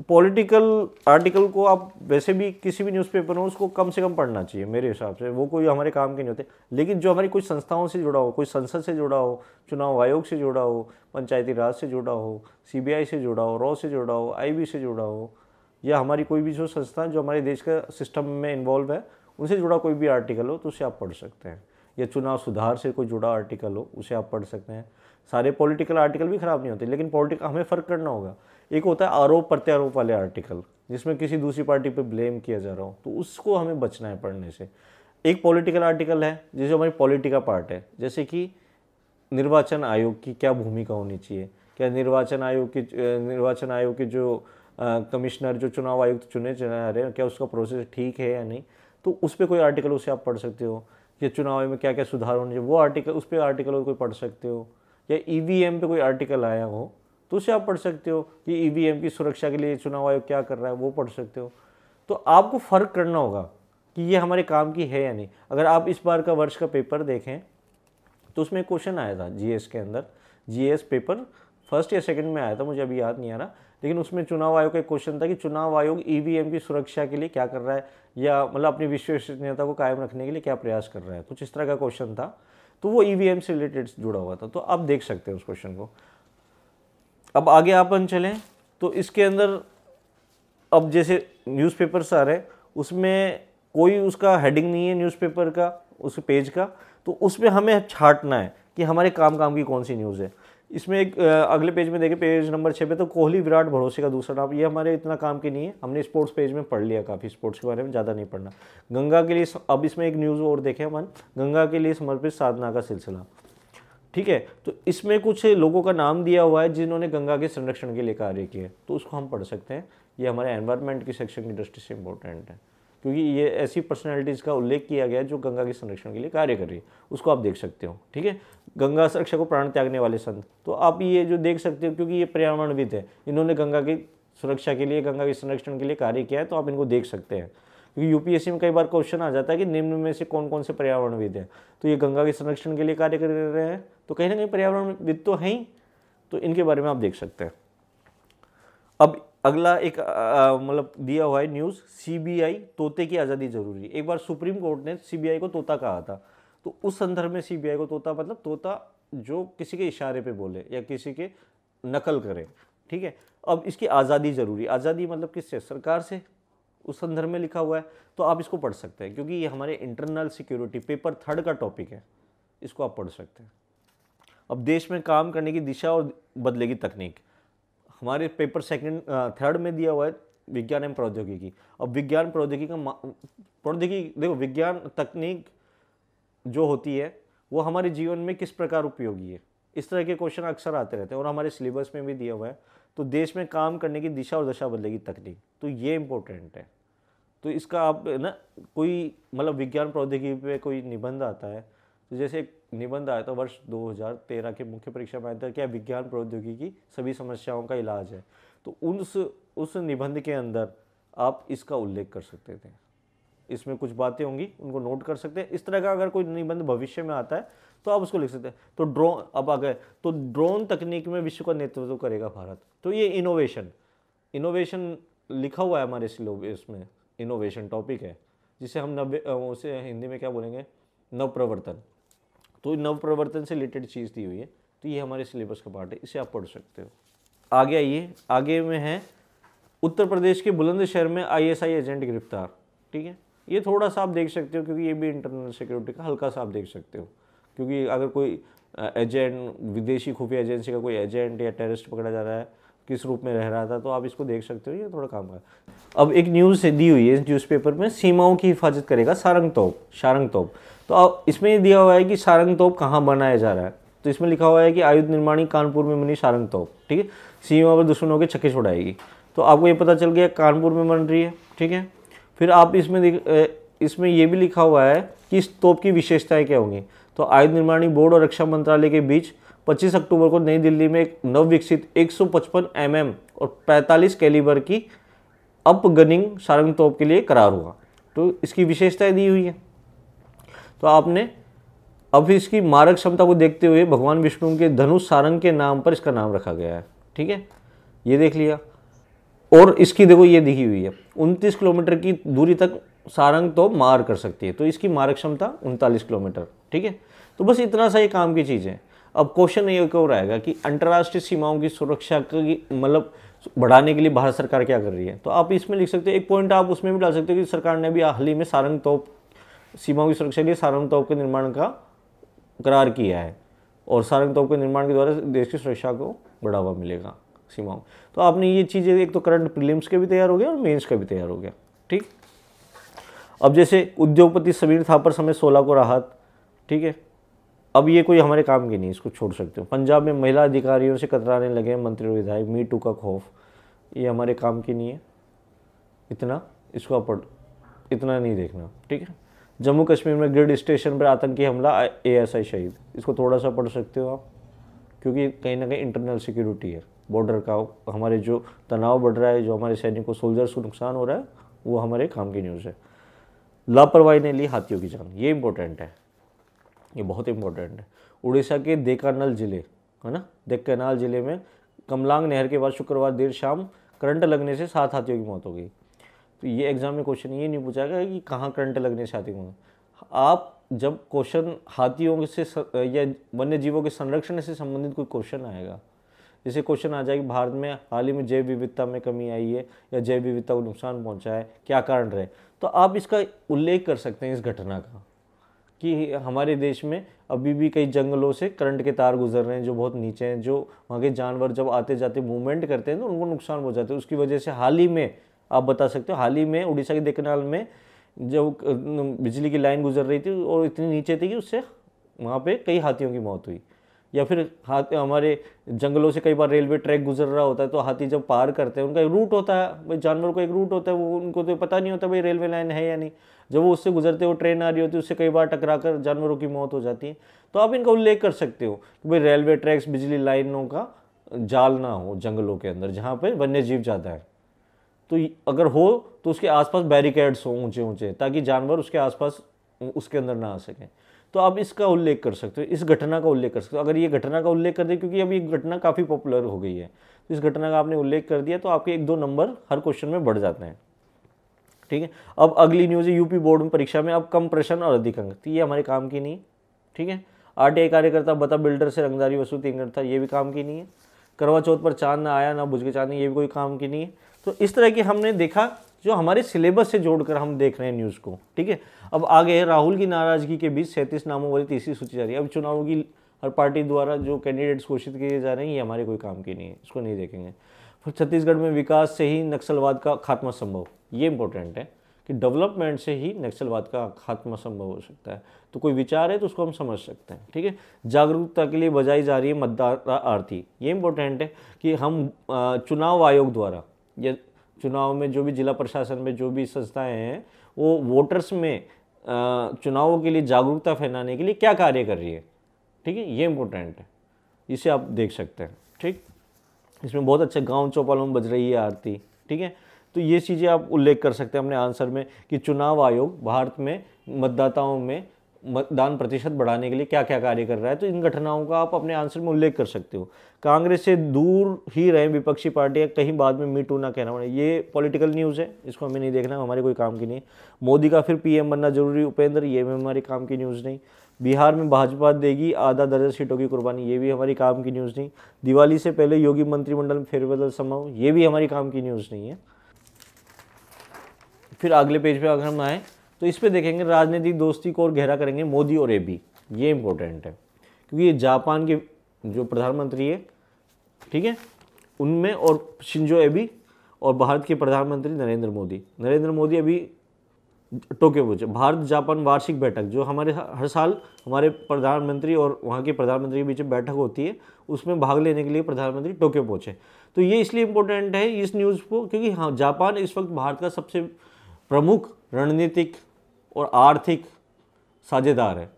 पॉलिटिकल आर्टिकल को आप वैसे भी किसी भी न्यूज़पेपर हो उसको कम से कम पढ़ना चाहिए मेरे हिसाब से, वो कोई हमारे काम के नहीं होते। लेकिन जो हमारी कुछ संस्थाओं से जुड़ा हो, कोई संसद से जुड़ा हो, चुनाव आयोग से जुड़ा हो, पंचायती राज से जुड़ा हो, सीबीआई से जुड़ा हो, रॉ से जुड़ा हो, आईबी से जुड़ा हो, या हमारी कोई भी जो संस्था जो हमारे देश का सिस्टम में इन्वॉल्व है उनसे जुड़ा कोई भी आर्टिकल हो तो उसे आप पढ़ सकते हैं, या चुनाव सुधार से कोई जुड़ा आर्टिकल हो उसे आप पढ़ सकते हैं। सारे पॉलिटिकल आर्टिकल भी ख़राब नहीं होते, लेकिन पॉलिटिकल हमें फ़र्क करना होगा। एक होता है आरोप प्रत्यारोप वाले आर्टिकल जिसमें किसी दूसरी पार्टी पे ब्लेम किया जा रहा हो, तो उसको हमें बचना है पढ़ने से। एक पॉलिटिकल आर्टिकल है जिसे हमारी पॉलिटिका पार्ट है, जैसे कि निर्वाचन आयोग की क्या भूमिका होनी चाहिए? क्या निर्वाचन आयोग के जो कमिश्नर जो चुनाव आयुक्त चुने जा रहे हैं, क्या उसका प्रोसेस ठीक है या नहीं? तो उस पर कोई आर्टिकल उसे आप पढ़ सकते हो। या चुनाव आयोग में क्या क्या सुधार होने चाहिए वो आर्टिकल, उस पर आर्टिकल कोई पढ़ सकते हो। या ईवीएम पे कोई आर्टिकल आया हो तो उसे आप पढ़ सकते हो कि ईवीएम की सुरक्षा के लिए चुनाव आयोग क्या कर रहा है, वो पढ़ सकते हो। तो आपको फ़र्क करना होगा कि ये हमारे काम की है या नहीं। अगर आप इस बार का वर्ष का पेपर देखें तो उसमें क्वेश्चन आया था जीएस के अंदर, जीएस पेपर फर्स्ट या सेकंड में आया था, मुझे अभी याद नहीं आ रहा, लेकिन उसमें चुनाव आयोग का एक क्वेश्चन था कि चुनाव आयोग ईवीएम की सुरक्षा के लिए क्या कर रहा है, या मतलब अपनी विश्वसनीयता को कायम रखने के लिए क्या प्रयास कर रहा है, कुछ इस तरह का क्वेश्चन था। तो वो ईवीएम से रिलेटेड जुड़ा हुआ था, तो आप देख सकते हैं उस क्वेश्चन को। अब आगे अपन चलें तो इसके अंदर अब जैसे न्यूज़पेपर्स आ रहे हैं, उसमें कोई उसका हेडिंग नहीं है न्यूज़पेपर का, उस पेज का, तो उसमें हमें छांटना है कि हमारे काम की कौन सी न्यूज़ है। इसमें एक अगले पेज में देखें, पेज नंबर 6 पे, तो कोहली विराट भरोसे का दूसरा नाम, ये हमारे इतना काम की नहीं है, हमने स्पोर्ट्स पेज में पढ़ लिया काफ़ी, स्पोर्ट्स के बारे में ज़्यादा नहीं पढ़ना। गंगा के लिए, अब इसमें एक न्यूज़ और देखें अपन, गंगा के लिए समर्पित साधना का सिलसिला, ठीक है। तो इसमें कुछ लोगों का नाम दिया हुआ है जिन्होंने गंगा के संरक्षण के लिए कार्य किए, तो उसको हम पढ़ सकते हैं। ये हमारे एनवायरनमेंट की सेक्शन की दृष्टि से इंपॉर्टेंट है, क्योंकि ये ऐसी पर्सनैलिटीज़ का उल्लेख किया गया है जो गंगा के संरक्षण के लिए कार्य कर रही है, उसको आप देख सकते हो, ठीक है। गंगा सुरक्षा को प्राण त्यागने वाले संत, तो आप ये जो देख सकते हो क्योंकि ये पर्यावरणविद है, इन्होंने गंगा की सुरक्षा के लिए, गंगा के संरक्षण के लिए कार्य किया है, तो आप इनको देख सकते हैं। क्योंकि यूपीएससी में कई बार क्वेश्चन आ जाता है कि निम्न में से कौन कौन से पर्यावरणविद हैं, तो ये गंगा के संरक्षण के लिए कार्य कर रहे हैं, तो कहीं ना कहीं पर्यावरणविद तो हैं ही, तो इनके बारे में आप देख सकते हैं। अब अगला एक मतलब दिया हुआ है न्यूज़, सीबीआई तोते की आज़ादी जरूरी। एक बार सुप्रीम कोर्ट ने सीबीआई को तोता कहा था, तो उस संदर्भ में सीबीआई को तोता मतलब तोता जो किसी के इशारे पे बोले या किसी के नकल करे, ठीक है। अब इसकी आज़ादी जरूरी, आज़ादी मतलब किससे? सरकार से, उस संदर्भ में लिखा हुआ है, तो आप इसको पढ़ सकते हैं क्योंकि ये हमारे इंटरनल सिक्योरिटी पेपर 3rd का टॉपिक है, इसको आप पढ़ सकते हैं। अब देश में काम करने की दिशा और बदलेगी तकनीक, हमारे पेपर 2nd 3rd में दिया हुआ है विज्ञान एवं प्रौद्योगिकी। अब विज्ञान प्रौद्योगिकी का प्रौद्योगिकी देखो, विज्ञान तकनीक जो होती है वो हमारे जीवन में किस प्रकार उपयोगी है, इस तरह के क्वेश्चन अक्सर आते रहते हैं और हमारे सिलेबस में भी दिया हुआ है। तो देश में काम करने की दिशा और दशा बदलेगी तकनीक, तो ये इम्पोर्टेंट है। तो इसका आप ना कोई मतलब विज्ञान प्रौद्योगिकी पे कोई निबंध आता है, तो जैसे एक निबंध आया था वर्ष 2013 के मुख्य परीक्षा में आया था, क्या विज्ञान प्रौद्योगिकी सभी समस्याओं का इलाज है, तो उस निबंध के अंदर आप इसका उल्लेख कर सकते थे। इसमें कुछ बातें होंगी, उनको नोट कर सकते हैं। इस तरह का अगर कोई निबंध भविष्य में आता है तो आप उसको लिख सकते हैं। तो ड्रोन, अब आ गए तो ड्रोन तकनीक में विश्व का नेतृत्व करेगा भारत, तो ये इनोवेशन लिखा हुआ है हमारे सिलेबस में, इनोवेशन टॉपिक है, जिसे हम उसे हिंदी में क्या बोलेंगे, नवप्रवर्तन। तो नवप्रवर्तन से रिलेटेड चीज़ दी हुई है, तो ये हमारे सिलेबस का पार्ट है, इसे आप पढ़ सकते हो। आगे आइए, आगे में है उत्तर प्रदेश के बुलंदशहर में आईएसआई एजेंट गिरफ्तार, ठीक है। ये थोड़ा सा आप देख सकते हो क्योंकि ये भी इंटरनल सिक्योरिटी का हल्का सा आप देख सकते हो, क्योंकि अगर कोई एजेंट, विदेशी खुफिया एजेंसी का कोई एजेंट या टेररिस्ट पकड़ा जा रहा है, किस रूप में रह रहा था, तो आप इसको देख सकते हो, ये थोड़ा काम का। अब एक न्यूज़ दी हुई है न्यूज़पेपर में, सीमाओं की हिफाजत करेगा सारंग तोप। तो अब इसमें दिया हुआ है कि सारंग तोप कहाँ बनाया जा रहा है, तो इसमें लिखा हुआ है कि आयुध निर्माणी कानपुर में बनी सारंग तोप, ठीक है, सीमा पर दुश्मनों के छक्के छुड़ाएगी। तो आपको ये पता चल गया कानपुर में बन रही है, ठीक है। फिर आप इसमें ये भी लिखा हुआ है कि इस तोप की विशेषताएँ क्या होंगी, तो आयुध निर्माणी बोर्ड और रक्षा मंत्रालय के बीच 25 अक्टूबर को नई दिल्ली में एक नवविकसित 155 mm और 45 कैलिबर की अपगनिंग सारंग तोप के लिए करार हुआ, तो इसकी विशेषताएं दी हुई है। तो आपने अब इसकी मारक क्षमता को देखते हुए भगवान विष्णु के धनुष सारंग के नाम पर इसका नाम रखा गया है, ठीक है, ये देख लिया। और इसकी देखो ये दिखी हुई है 29 किलोमीटर की दूरी तक सारंग तोप मार कर सकती है, तो इसकी मारक क्षमता 39 किलोमीटर, ठीक है। तो बस इतना सा ये काम की चीज़ है। अब क्वेश्चन एक और आएगा कि अंतर्राष्ट्रीय सीमाओं की सुरक्षा की मतलब बढ़ाने के लिए भारत सरकार क्या कर रही है, तो आप इसमें लिख सकते हो। एक पॉइंट आप उसमें भी डाल सकते हो कि सरकार ने भी हाल ही में सारंग तोप सीमाओं की सुरक्षा के लिए सारंग तोप के निर्माण का करार किया है, और सारंग तोप के निर्माण के द्वारा देश की सुरक्षा को बढ़ावा मिलेगा सीमाओं। तो आपने ये चीज़ें, एक तो करंट प्रीलिम्स के भी तैयार हो गया और मेन्स का भी तैयार हो गया, ठीक। अब जैसे उद्योगपति सबीर थापर समेत 16 को राहत, ठीक है। अब ये कोई हमारे काम की नहीं, इसको छोड़ सकते हो। पंजाब में महिला अधिकारियों से कतराने लगे मंत्री और विधायक, मी टू का खौफ, ये हमारे काम की नहीं है, इतना इसको इतना नहीं देखना, ठीक है। जम्मू कश्मीर में ग्रिड स्टेशन पर आतंकी हमला, एएसआई शहीद, इसको थोड़ा सा पढ़ सकते हो आप, क्योंकि कहीं ना कहीं इंटरनल सिक्योरिटी है, बॉर्डर का हमारे जो तनाव बढ़ रहा है, जो हमारे सैनिकों सोल्जर्स को नुकसान हो रहा है, वो हमारे काम की न्यूज़ है। लापरवाही ने ली हाथियों की जान, ये इम्पोर्टेंट है, ये बहुत इम्पोर्टेंट है। उड़ीसा के देकानल ज़िले, है ना, देक्कानाल ज़िले में कमलांग नहर के बाद शुक्रवार देर शाम करंट लगने से 7 हाथियों की मौत हो गई। तो ये एग्ज़ाम में क्वेश्चन ये नहीं पूछा गया कि कहाँ करंट लगने से हाथी हुए। आप जब क्वेश्चन हाथियों से या वन्य जीवों के संरक्षण से संबंधित कोई क्वेश्चन आएगा, जैसे क्वेश्चन आ जाए कि भारत में हाल ही में जैव विविधता में कमी आई है या जैव विविधता को नुकसान पहुँचा है, क्या कारण रहे, तो आप इसका उल्लेख कर सकते हैं इस घटना का, कि हमारे देश में अभी भी कई जंगलों से करंट के तार गुजर रहे हैं जो बहुत नीचे हैं, जो वहाँ के जानवर जब आते जाते मूवमेंट करते हैं तो उनको नुकसान हो जाता है, उसकी वजह से हाल ही में आप बता सकते हो, हाल ही में उड़ीसा के देकनाल में जब बिजली की लाइन गुजर रही थी और इतनी नीचे थी कि उससे वहाँ पे कई हाथियों की मौत हुई। या फिर हमारे जंगलों से कई बार रेलवे ट्रैक गुजर रहा होता है तो हाथी जब पार करते हैं, उनका एक रूट होता है, भाई जानवर को एक रूट होता है, वो उनको तो पता नहीं होता भाई रेलवे लाइन है या नहीं, जब वो उससे गुजरते हो ट्रेन आ रही होती है, उससे कई बार टकरा कर जानवरों की मौत हो जाती है। तो आप इनका उल्लेख कर सकते हो कि भाई रेलवे ट्रैक्स, बिजली लाइनों का जाल ना हो जंगलों के अंदर जहाँ पर वन्य जीव ज़्यादा है, तो अगर हो तो उसके आसपास बैरिकेड्स हों ऊँचे ऊँचे, ताकि जानवर उसके आसपास उसके अंदर ना आ सकें। तो आप इसका उल्लेख कर सकते हो, इस घटना का उल्लेख कर सकते हो। अगर ये घटना का उल्लेख कर दिया, क्योंकि अब ये घटना काफ़ी पॉपुलर हो गई है, तो इस घटना का आपने उल्लेख कर दिया तो आपके 1-2 नंबर हर क्वेश्चन में बढ़ जाते हैं, ठीक है। अब अगली न्यूज़ है, यूपी बोर्ड में परीक्षा में अब कम प्रश्न और अधिक अंक, तो ये हमारे काम की नहीं, ठीक है। आरटीआई कार्यकर्ता बता बिल्डर से रंगदारी वसूल 3 था, ये भी काम की नहीं है। करवा चौथ पर चाँद ना आया ना बुझ के चाँद, ये भी कोई काम की नहीं है। तो इस तरह की हमने देखा जो हमारे सिलेबस से जोड़कर हम देख रहे हैं न्यूज़ को, ठीक है। अब आगे राहुल की नाराज़गी के बीच 37 नामों वाली तीसरी सूची जारी है। अब चुनाव की हर पार्टी द्वारा जो कैंडिडेट्स घोषित किए जा रहे हैं, ये हमारे कोई काम की नहीं है, इसको नहीं देखेंगे। फिर छत्तीसगढ़ में विकास से ही नक्सलवाद का खात्मा संभव, ये इम्पोर्टेंट है कि डेवलपमेंट से ही नक्सलवाद का खात्मा संभव हो सकता है, तो कोई विचार है तो उसको हम समझ सकते हैं, ठीक है। जागरूकता के लिए बजाई जा रही है मतदाता आरती, ये इम्पोर्टेंट है कि हम चुनाव आयोग द्वारा या चुनाव में जो भी जिला प्रशासन में जो भी संस्थाएं हैं वो वोटर्स में चुनावों के लिए जागरूकता फैलाने के लिए क्या कार्य कर रही है, ठीक है, ये इम्पोर्टेंट है, इसे आप देख सकते हैं, ठीक। इसमें बहुत अच्छा गांव चौपालों में बज रही है आरती, ठीक है। तो ये चीज़ें आप उल्लेख कर सकते हैं अपने आंसर में कि चुनाव आयोग भारत में मतदाताओं में मतदान प्रतिशत बढ़ाने के लिए क्या क्या कार्य कर रहा है, तो इन घटनाओं का आप अपने आंसर में उल्लेख कर सकते हो। कांग्रेस से दूर ही रहें विपक्षी पार्टियां, कहीं बाद में मी टू ना कहना पड़े, ये पॉलिटिकल न्यूज़ है, इसको हमें नहीं देखना, हमारे कोई काम की नहीं। मोदी का फिर पीएम बनना जरूरी उपेंद्र, ये भी हमारे काम की न्यूज़ नहीं। बिहार में भाजपा देगी आधा दर्जन सीटों की कुर्बानी, ये भी हमारी काम की न्यूज़ नहीं। दिवाली से पहले योगी मंत्रिमंडल में फेरबदल संभव, ये भी हमारी काम की न्यूज़ नहीं है। फिर अगले पेज पर अगर हम आएँ तो इस पे देखेंगे राजनीतिक दोस्ती को और गहरा करेंगे मोदी और एबी, ये इम्पोर्टेंट है क्योंकि ये जापान के जो प्रधानमंत्री है, ठीक है, उनमें और शिंजो एबी और भारत के प्रधानमंत्री नरेंद्र मोदी अभी टोक्यो पहुंचे। भारत जापान वार्षिक बैठक जो हमारे हर साल हमारे प्रधानमंत्री और वहाँ के प्रधानमंत्री के बीच बैठक होती है, उसमें भाग लेने के लिए प्रधानमंत्री टोक्यो पहुँचे। तो ये इसलिए इम्पोर्टेंट है इस न्यूज़ को क्योंकि हाँ, जापान इस वक्त भारत का सबसे प्रमुख रणनीतिक और आर्थिक साझेदार है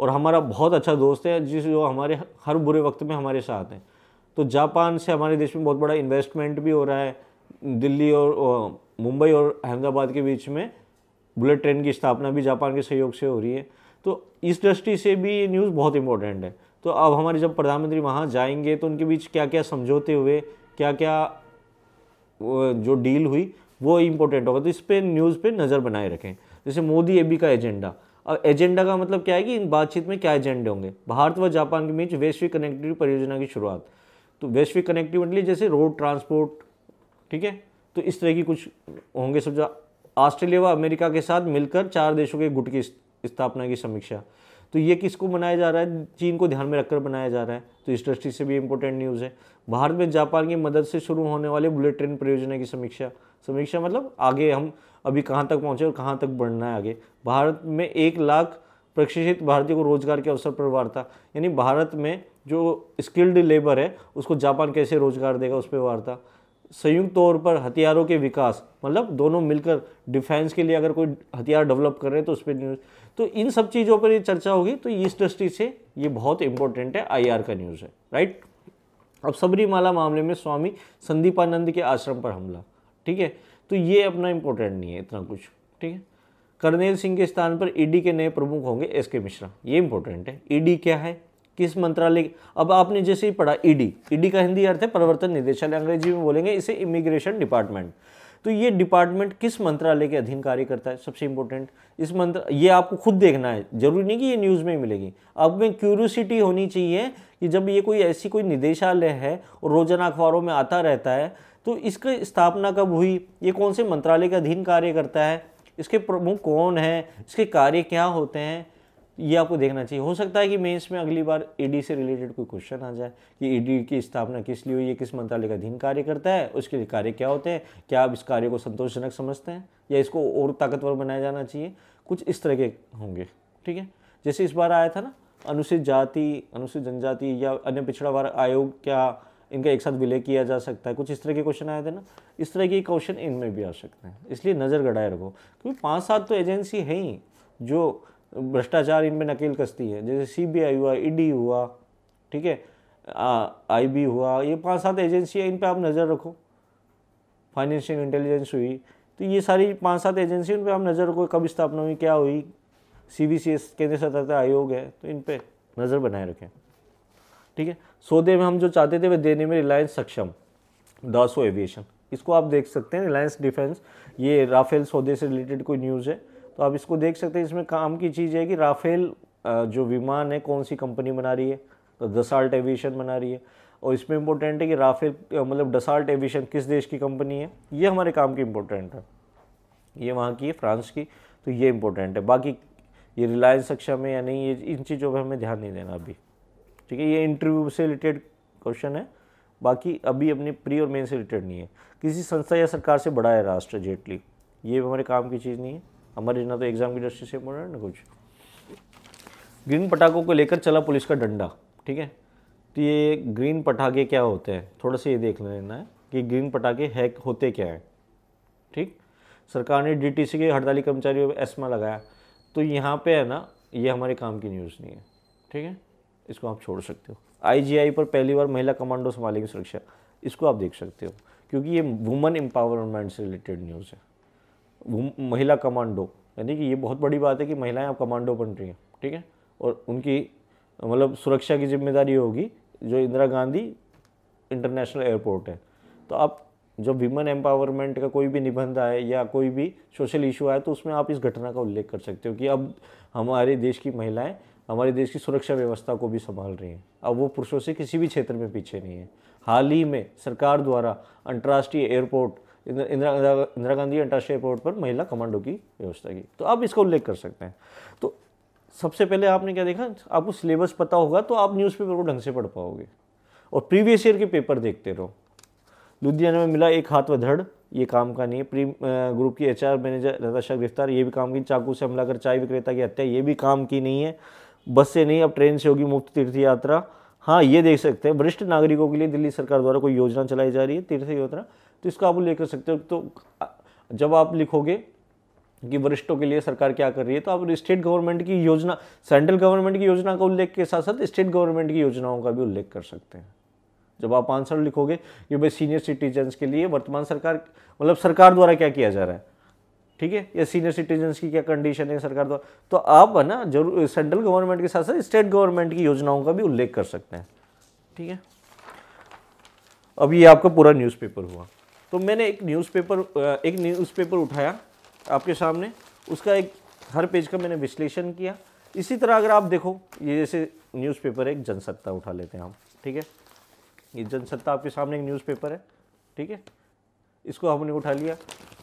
और हमारा बहुत अच्छा दोस्त है जिस जो हमारे हर बुरे वक्त में हमारे साथ हैं। तो जापान से हमारे देश में बहुत बड़ा इन्वेस्टमेंट भी हो रहा है। दिल्ली और मुंबई और अहमदाबाद के बीच में बुलेट ट्रेन की स्थापना भी जापान के सहयोग से हो रही है। तो इस दृष्टि से भी ये न्यूज़ बहुत इंपॉर्टेंट है। तो अब हमारे जब प्रधानमंत्री वहाँ जाएंगे तो उनके बीच क्या क्या समझौते हुए, क्या क्या जो डील हुई, वो इम्पोर्टेंट होगा। तो इस पर न्यूज़ पर नज़र बनाए रखें। जैसे मोदी एबी का एजेंडा, अब एजेंडा का मतलब क्या है कि इन बातचीत में क्या एजेंडे होंगे। भारत व जापान के बीच वैश्विक कनेक्टिविटी परियोजना की शुरुआत, तो वैश्विक कनेक्टिविटी जैसे रोड ट्रांसपोर्ट, ठीक है, तो इस तरह की कुछ होंगे सब। ऑस्ट्रेलिया व अमेरिका के साथ मिलकर 4 देशों के गुट की स्थापना की समीक्षा, तो ये किसको बनाया जा रहा है, चीन को ध्यान में रखकर बनाया जा रहा है। तो इस दृष्टि से भी इम्पोर्टेंट न्यूज़ है। भारत में जापान की मदद से शुरू होने वाले बुलेट ट्रेन परियोजना की समीक्षा मतलब आगे हम अभी कहाँ तक पहुँचे और कहाँ तक बढ़ना है आगे। भारत में 1 लाख प्रशिक्षित भारतीयों को रोजगार के अवसर पर वार्ता, यानी भारत में जो स्किल्ड लेबर है उसको जापान कैसे रोजगार देगा उस पर वार्ता। संयुक्त तौर पर हथियारों के विकास, मतलब दोनों मिलकर डिफेंस के लिए अगर कोई हथियार डेवलप कर रहे हैं तो उस पर न्यूज़। तो इन सब चीज़ों पर ये चर्चा होगी। तो इस दृष्टि से ये बहुत इंपॉर्टेंट है, आईआर का न्यूज़ है, राइट। अब सबरीमाला मामले में स्वामी संदीपानंद के आश्रम पर हमला, ठीक है, तो ये अपना इंपॉर्टेंट नहीं है इतना कुछ, ठीक है। कर्नेल सिंह के स्थान पर ईडी के नए प्रमुख होंगे एसके मिश्रा, ये इंपॉर्टेंट है। ईडी क्या है, किस मंत्रालय, अब आपने जैसे ही पढ़ा ईडी, ईडी का हिंदी अर्थ है प्रवर्तन निदेशालय, अंग्रेजी में बोलेंगे इसे इमिग्रेशन डिपार्टमेंट। तो ये डिपार्टमेंट किस मंत्रालय के अधीन कार्य करता है, सबसे इंपॉर्टेंट इस मंत्र, ये आपको खुद देखना है, जरूरी नहीं कि ये न्यूज़ में ही मिलेगी। अब में क्यूरियोसिटी होनी चाहिए कि जब ये कोई ऐसी कोई निदेशालय है और रोजाना अखबारों में आता रहता है तो इसकी स्थापना कब हुई, ये कौन से मंत्रालय के अधीन कार्य करता है, इसके प्रमुख कौन है, इसके कार्य क्या होते हैं, ये आपको देखना चाहिए। हो सकता है कि मेंस में अगली बार ईडी से रिलेटेड कोई क्वेश्चन आ जाए कि ईडी की स्थापना किस लिए हुई, ये किस मंत्रालय का अधीन कार्य करता है, उसके लिए कार्य क्या होते हैं, क्या आप इस कार्य को संतोषजनक समझते हैं या इसको और ताकतवर बनाया जाना चाहिए, कुछ इस तरह के होंगे, ठीक है। जैसे इस बार आया था ना अनुसूचित जाति, अनुसूचित जनजाति या अन्य पिछड़ा वर्ग आयोग, क्या इनका एक साथ विलय किया जा सकता है, कुछ इस तरह के क्वेश्चन आए थे ना, इस तरह के क्वेश्चन इनमें भी आ सकते हैं, इसलिए नज़र गड़ाए रखो, क्योंकि 5-7 तो एजेंसी है ही जो भ्रष्टाचार इनमें नकेल कसती है, जैसे सीबीआई हुआ, ईडी हुआ, ठीक है, आईबी हुआ, ये 5-7 एजेंसियाँ, इन पर आप नज़र रखो। फाइनेंशियल इंटेलिजेंस हुई, तो ये सारी 5-7 एजेंसी उन पर आप नज़र रखो, कब स्थापना हुई, क्या हुई। सीबीसीएस केंद्रीय सतर्कता आयोग है, तो इन पर नज़र बनाए रखें, ठीक है। सौदे में हम जो चाहते थे वह देने में रिलायंस सक्षम, दासो एविएशन, इसको आप देख सकते हैं, रिलायंस डिफेंस, ये राफेल सौदे से रिलेटेड कोई न्यूज़ है तो आप इसको देख सकते हैं। इसमें काम की चीज़ है कि राफेल जो विमान है कौन सी कंपनी बना रही है, तो डसाल्ट एविएशन बना रही है, और इसमें इम्पोर्टेंट है कि राफेल मतलब डसाल्ट एविएशन किस देश की कंपनी है, ये हमारे काम की इम्पोर्टेंट है, ये वहाँ की है फ्रांस की, तो ये इम्पोर्टेंट है। बाकी ये रिलायंस सक्षम है या नहीं, ये इन चीज़ों पर हमें ध्यान नहीं देना अभी, ठीक है। ये इंटरव्यू से रिलेटेड क्वेश्चन है, बाकी अभी अपने प्री और मेन से रिलेटेड नहीं है। किसी संस्था या सरकार से बड़ा है राष्ट्र जेटली, ये हमारे काम की चीज़ नहीं है, हमारे ना तो एग्जाम की दृष्टि से इम्पोर्टेंट ना कुछ। ग्रीन पटाखों को लेकर चला पुलिस का डंडा, ठीक है, तो ये ग्रीन पटाखे क्या होते हैं, थोड़ा सा ये देख लेना है कि ग्रीन पटाखे है होते क्या हैं, ठीक। सरकार ने डीटीसी के हड़ताली कर्मचारियों पर एस्मा लगाया, तो यहाँ पे है ना, ये हमारे काम की न्यूज़ नहीं है, ठीक है, इसको आप छोड़ सकते हो। आईजीआई पर पहली बार महिला कमांडो संभालेगी सुरक्षा, इसको आप देख सकते हो, क्योंकि ये वुमेन एम्पावरमेंट से रिलेटेड न्यूज़ है। महिला कमांडो यानी कि ये बहुत बड़ी बात है कि महिलाएं आप कमांडो बन रही हैं, ठीक है, और उनकी मतलब सुरक्षा की जिम्मेदारी होगी, जो इंदिरा गांधी इंटरनेशनल एयरपोर्ट है। तो आप जब विमेन एम्पावरमेंट का कोई भी निबंध आए या कोई भी सोशल इशू आए तो उसमें आप इस घटना का उल्लेख कर सकते हो कि अब हमारे देश की महिलाएँ हमारे देश की सुरक्षा व्यवस्था को भी संभाल रही हैं, अब वो पुरुषों से किसी भी क्षेत्र में पीछे नहीं है। हाल ही में सरकार द्वारा अंतर्राष्ट्रीय एयरपोर्ट इंदिरा गांधी अंतर्राष्ट्रीय एयरपोर्ट पर महिला कमांडो की व्यवस्था की, तो आप इसका उल्लेख कर सकते हैं। तो सबसे पहले आपने क्या देखा, आपको सिलेबस पता होगा तो आप न्यूज़पेपर को ढंग से पढ़ पाओगे, और प्रीवियस ईयर के पेपर देखते रहो। लुधियाना में मिला एक हाथ व धड़, ये काम का नहीं है। प्री ग्रुप की एचआर मैनेजर नताशा गिरफ्तार, ये भी काम की। चाकू से हमला कर चाय विक्रेता की हत्या, ये भी काम की नहीं है। बस से नहीं, अब ट्रेन से होगी मुफ्त तीर्थ यात्रा। हाँ, ये देख सकते हैं, वरिष्ठ नागरिकों के लिए दिल्ली सरकार द्वारा कोई योजना चलाई जा रही है तीर्थ यात्रा, तो इसका आप उल्लेख कर सकते हो। तो जब आप लिखोगे कि वरिष्ठों के लिए सरकार क्या कर रही है, तो आप स्टेट गवर्नमेंट की योजना, सेंट्रल गवर्नमेंट की योजना का उल्लेख के साथ साथ स्टेट गवर्नमेंट की योजनाओं का भी उल्लेख कर सकते हैं। जब आप आंसर लिखोगे कि भाई सीनियर सिटीजन्स के लिए वर्तमान सरकार मतलब सरकार द्वारा क्या किया जा रहा है, ठीक है, या सीनियर सिटीजन्स की क्या कंडीशन है सरकार द्वारा, तो आप है ना जरूर सेंट्रल गवर्नमेंट के साथ साथ स्टेट गवर्नमेंट की योजनाओं का भी उल्लेख कर सकते हैं, ठीक है। अब ये आपका पूरा न्यूज़पेपर हुआ। तो मैंने एक न्यूज़पेपर उठाया आपके सामने, उसका एक हर पेज का मैंने विश्लेषण किया। इसी तरह अगर आप देखो, ये जैसे न्यूज़पेपर एक जनसत्ता उठा लेते हैं हम, ठीक है, ये जनसत्ता आपके सामने एक न्यूज़पेपर है, ठीक है, इसको हमने उठा लिया।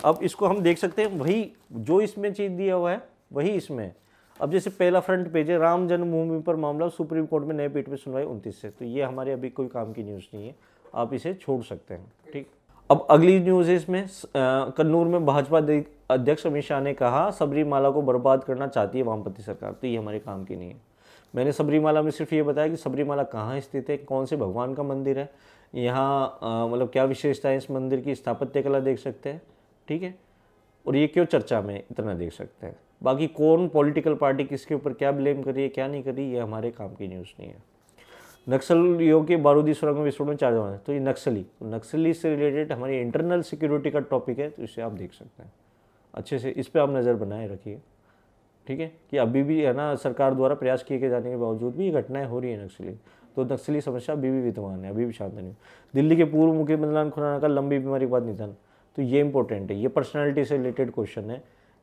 अब इसको हम देख सकते हैं, वही जो इसमें चीज़ दिया हुआ है वही इसमें। अब जैसे पहला फ्रंट पेज है, राम जन्मभूमि पर मामला सुप्रीम कोर्ट में नए पीठ में सुनवाई 29 से, तो ये हमारे अभी कोई काम की न्यूज़ नहीं है, आप इसे छोड़ सकते हैं, ठीक। अब अगली न्यूज़ है इसमें, कन्नूर में भाजपा अध्यक्ष अमित शाह ने कहा सबरीमाला को बर्बाद करना चाहती है वामपंथी सरकार, तो ये हमारे काम की नहीं है। मैंने सबरीमाला में सिर्फ ये बताया कि सबरीमाला कहाँ स्थित है, कौन से भगवान का मंदिर है, यहाँ मतलब क्या विशेषता है इस मंदिर की, स्थापत्य कला देख सकते हैं, ठीक है, और ये क्यों चर्चा में इतना देख सकते हैं। बाकी कौन पॉलिटिकल पार्टी किसके ऊपर क्या ब्लेम करी है क्या नहीं करी, ये हमारे काम की न्यूज़ नहीं है। नक्सलियों के बारूदी सुरंग विस्फोट में 4 जवान हैं, तो ये नक्सली से रिलेटेड हमारी इंटरनल सिक्योरिटी का टॉपिक है, तो इसे आप देख सकते हैं अच्छे से, इस पर आप नज़र बनाए रखिए, ठीक है, कि अभी भी है ना सरकार द्वारा प्रयास किए जाने के बावजूद भी ये घटनाएं हो रही है नक्सली, तो नक्सली समस्या अभी भी विद्यमान है, अभी भी शांत नहीं। दिल्ली के पूर्व मुख्यमंत्री मदन खुराना का लंबी बीमारी के बाद निधन, तो ये इंपॉर्टेंट है, ये पर्सनालिटी से रिलेटेड क्वेश्चन है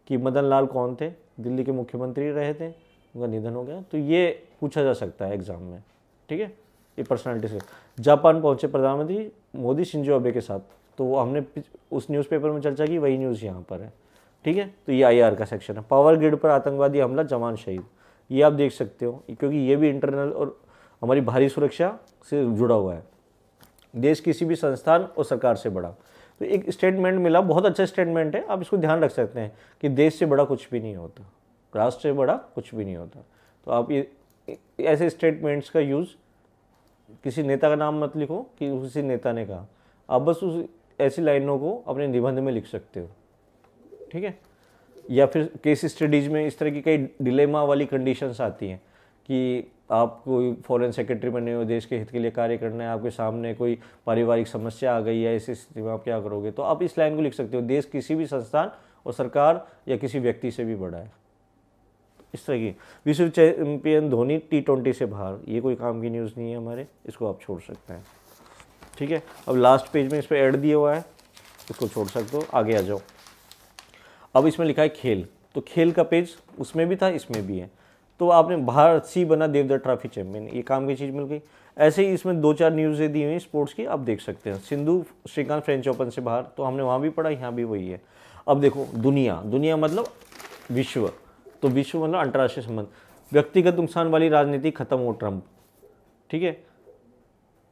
कि मदन लाल कौन थे, दिल्ली के मुख्यमंत्री रहे थे, उनका निधन हो गया, तो ये पूछा जा सकता है एग्जाम में, ठीक है, ये पर्सनालिटी से। जापान पहुंचे प्रधानमंत्री मोदी शिंजो अबे के साथ, तो हमने उस न्यूज़पेपर में चर्चा की, वही न्यूज़ यहाँ पर है, ठीक है, तो ये IR का सेक्शन है। पावर ग्रिड पर आतंकवादी हमला जवान शहीद, ये आप देख सकते हो क्योंकि ये भी इंटरनल और हमारी भारी सुरक्षा से जुड़ा हुआ है। देश किसी भी संस्थान और सरकार से बड़ा, तो एक स्टेटमेंट मिला, बहुत अच्छा स्टेटमेंट है, आप इसको ध्यान रख सकते हैं कि देश से बड़ा कुछ भी नहीं होता, राष्ट्र से बड़ा कुछ भी नहीं होता। तो आप ये ऐसे स्टेटमेंट्स का यूज़, किसी नेता का नाम मत लिखो कि उसी नेता ने कहा, आप बस उस ऐसी लाइनों को अपने निबंध में लिख सकते हो, ठीक है, या फिर केस स्टडीज़ में इस तरह की कई डिलेमा वाली कंडीशंस आती हैं कि आप कोई फॉरेन सेक्रेटरी बने हो, देश के हित के लिए कार्य करना है, आपके सामने कोई पारिवारिक समस्या आ गई है, ऐसी स्थिति में आप क्या करोगे, तो आप इस लाइन को लिख सकते हो, देश किसी भी संस्थान और सरकार या किसी व्यक्ति से भी बड़ा है। इस तरह की विश्व चैंपियन धोनी T20 से बाहर, ये कोई काम की न्यूज़ नहीं है हमारे, इसको आप छोड़ सकते हैं, ठीक है। अब लास्ट पेज में इस पर ऐड दिया हुआ है, इसको छोड़ सकते हो, आगे आ जाओ। अब इसमें लिखा है खेल, तो खेल का पेज उसमें भी था इसमें भी है, तो आपने भारत सी बना देवधार ट्रॉफी चैंपियन, ये काम की चीज़ मिल गई। ऐसे ही इसमें 2-4 न्यूज़ें दी हुई हैं स्पोर्ट्स की, आप देख सकते हैं। सिंधु श्रीकांत फ्रेंच ओपन से बाहर, तो हमने वहाँ भी पढ़ा, यहाँ भी वही है। अब देखो दुनिया मतलब विश्व, तो विश्व मतलब अंतर्राष्ट्रीय संबंध। व्यक्तिगत नुकसान वाली राजनीति खत्म हो ट्रंप, ठीक है,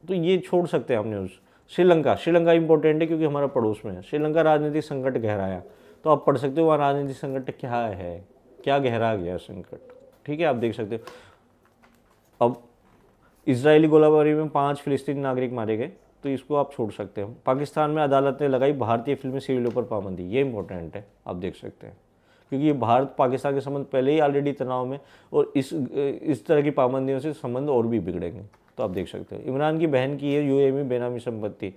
तो ये छोड़ सकते हैं हम न्यूज़। श्रीलंका इंपॉर्टेंट है क्योंकि हमारा पड़ोस में है। श्रीलंका राजनीतिक संकट गहराया, तो आप पढ़ सकते हो वहाँ राजनीतिक संकट क्या है, क्या गहरा गया संकट, ठीक है, आप देख सकते हो। अब इजरायली गोलाबारी में 5 फिलिस्तीनी नागरिक मारे गए, तो इसको आप छोड़ सकते हो। पाकिस्तान में अदालत ने लगाई भारतीय फिल्में सीरियलों पर पाबंदी, ये इंपॉर्टेंट है, आप देख सकते हैं, क्योंकि ये भारत पाकिस्तान के संबंध पहले ही ऑलरेडी तनाव में, और इस तरह की पाबंदियों से संबंध और भी बिगड़ेंगे, तो आप देख सकते हो। इमरान की बहन की है UAE में बेनामी संपत्ति,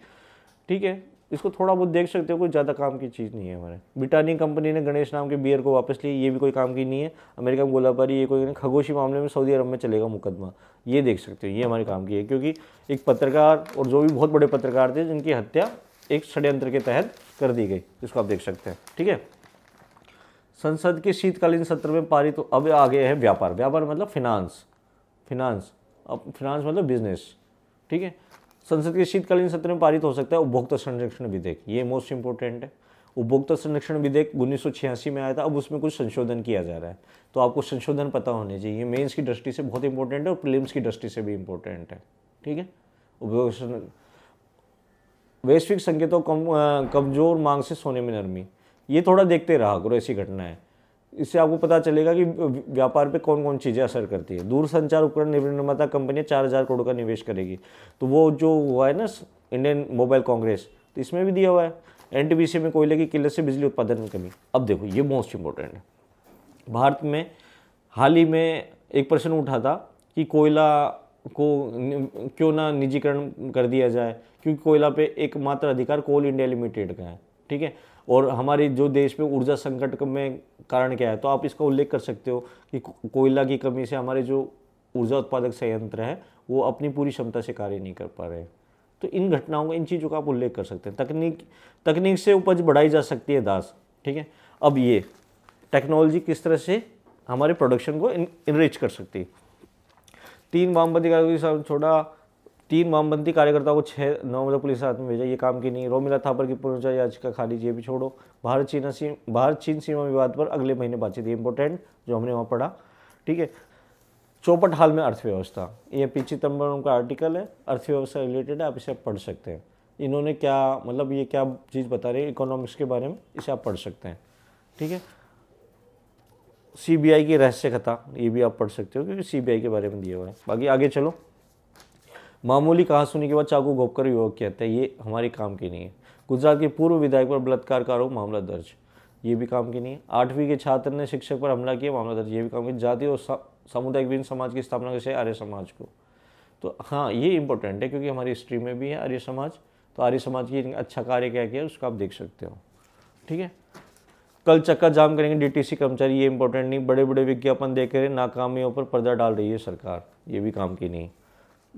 ठीक है, इसको थोड़ा बहुत देख सकते हो, कोई ज़्यादा काम की चीज़ नहीं है हमारे। ब्रिटानिया कंपनी ने गणेश नाम के बियर को वापस लिया, ये भी कोई काम की नहीं है। अमेरिका में गोलाबारी, ये कोई। खगोशी मामले में सऊदी अरब में चलेगा मुकदमा, ये देख सकते हो, ये हमारे काम की है, क्योंकि एक पत्रकार और जो भी बहुत बड़े पत्रकार थे जिनकी हत्या एक षड्यंत्र के तहत कर दी गई, इसको आप देख सकते हैं, ठीक है। संसद के शीतकालीन सत्र में पारित, तो अब आ गए हैं व्यापार मतलब फिनांस, अब फिनांस मतलब बिजनेस, ठीक है। संसद के शीतकालीन सत्र में पारित हो सकता है उपभोक्ता संरक्षण विधेयक, ये मोस्ट इंपॉर्टेंट है। उपभोक्ता संरक्षण विधेयक 1986 में आया था, अब उसमें कुछ संशोधन किया जा रहा है, तो आपको संशोधन पता होने चाहिए। मेंस की दृष्टि से बहुत इंपॉर्टेंट है और प्रीलिम्स की दृष्टि से भी इंपॉर्टेंट है, ठीक है। उपभोक्ता वैश्विक संकेतों, कमजोर मांग से सोने में नरमी, ये थोड़ा देखते रहा करो, ऐसी घटना है, इससे आपको पता चलेगा कि व्यापार पे कौन कौन चीज़ें असर करती है। दूरसंचार उपकरण निर्माता कंपनियां 4000 करोड़ का निवेश करेगी, तो वो जो हुआ है ना इंडियन मोबाइल कांग्रेस, तो इसमें भी दिया हुआ है। NTPC में कोयले की किल्लत से बिजली उत्पादन में कमी, अब देखो ये मोस्ट इंपॉर्टेंट है। भारत में हाल ही में एक प्रश्न उठा था कि कोयला को क्यों ना निजीकरण कर दिया जाए, क्योंकि कोयला पर एकमात्र अधिकार कोल इंडिया लिमिटेड का है, ठीक है, और हमारे जो देश में ऊर्जा संकट में कारण क्या है, तो आप इसका उल्लेख कर सकते हो कि कोयला की कमी से हमारे जो ऊर्जा उत्पादक संयंत्र है वो अपनी पूरी क्षमता से कार्य नहीं कर पा रहे हैं, तो इन घटनाओं का, इन चीज़ों का आप उल्लेख कर सकते हैं। तकनीक से उपज बढ़ाई जा सकती है दास, ठीक है। अब ये टेक्नोलॉजी किस तरह से हमारे प्रोडक्शन को इनरिच कर सकती है। 3 वामपंथी कार्यकर्ताओं को 6 नवंबर पुलिस हाथ में भेजा, ये काम की नहीं। रोमिला थापर की पुनर्विचार याचिका खारिज, ये भी छोड़ो। भारत चीन सीमा विवाद पर अगले महीने बातचीत, ये इंपॉर्टेंट जो हमने वहाँ पढ़ा, ठीक है। चौपट हाल में अर्थव्यवस्था, ये पी चिदम्बरम का आर्टिकल है, अर्थव्यवस्था रिलेटेड है, आप इसे पढ़ सकते हैं। इन्होंने क्या मतलब, ये क्या चीज़ बता रहे हैं इकोनॉमिक्स के बारे में, इसे आप पढ़ सकते हैं, ठीक है। सीबीआई की रहस्य कथा, ये भी आप पढ़ सकते हो क्योंकि सीबीआई के बारे में दिया हुआ है। बाकी आगे चलो। मामूली कहा सुनी के बाद चाकू घोंपकर युवक की हत्या, ये हमारे काम की नहीं है। गुजरात के पूर्व विधायक पर बलात्कार का आरोप, मामला दर्ज, ये भी काम की नहीं है। 8वीं के छात्र ने शिक्षक पर हमला किया, मामला दर्ज, ये भी काम की। जाति और सामुदायिक भिन्न समाज की स्थापना कैसे, आर्य समाज को। तो हाँ ये इंपॉर्टेंट है क्योंकि हमारी हिस्ट्री में भी है आर्य समाज, तो आर्य समाज की अच्छा कार्य क्या किया उसका आप देख सकते हो। ठीक है। कल चक्का जाम करेंगे डीटीसी कर्मचारी, ये इंपॉर्टेंट नहीं। बड़े बड़े विज्ञापन देकर नाकामियों पर पर्दा डाल रही है सरकार, ये भी काम की नहीं।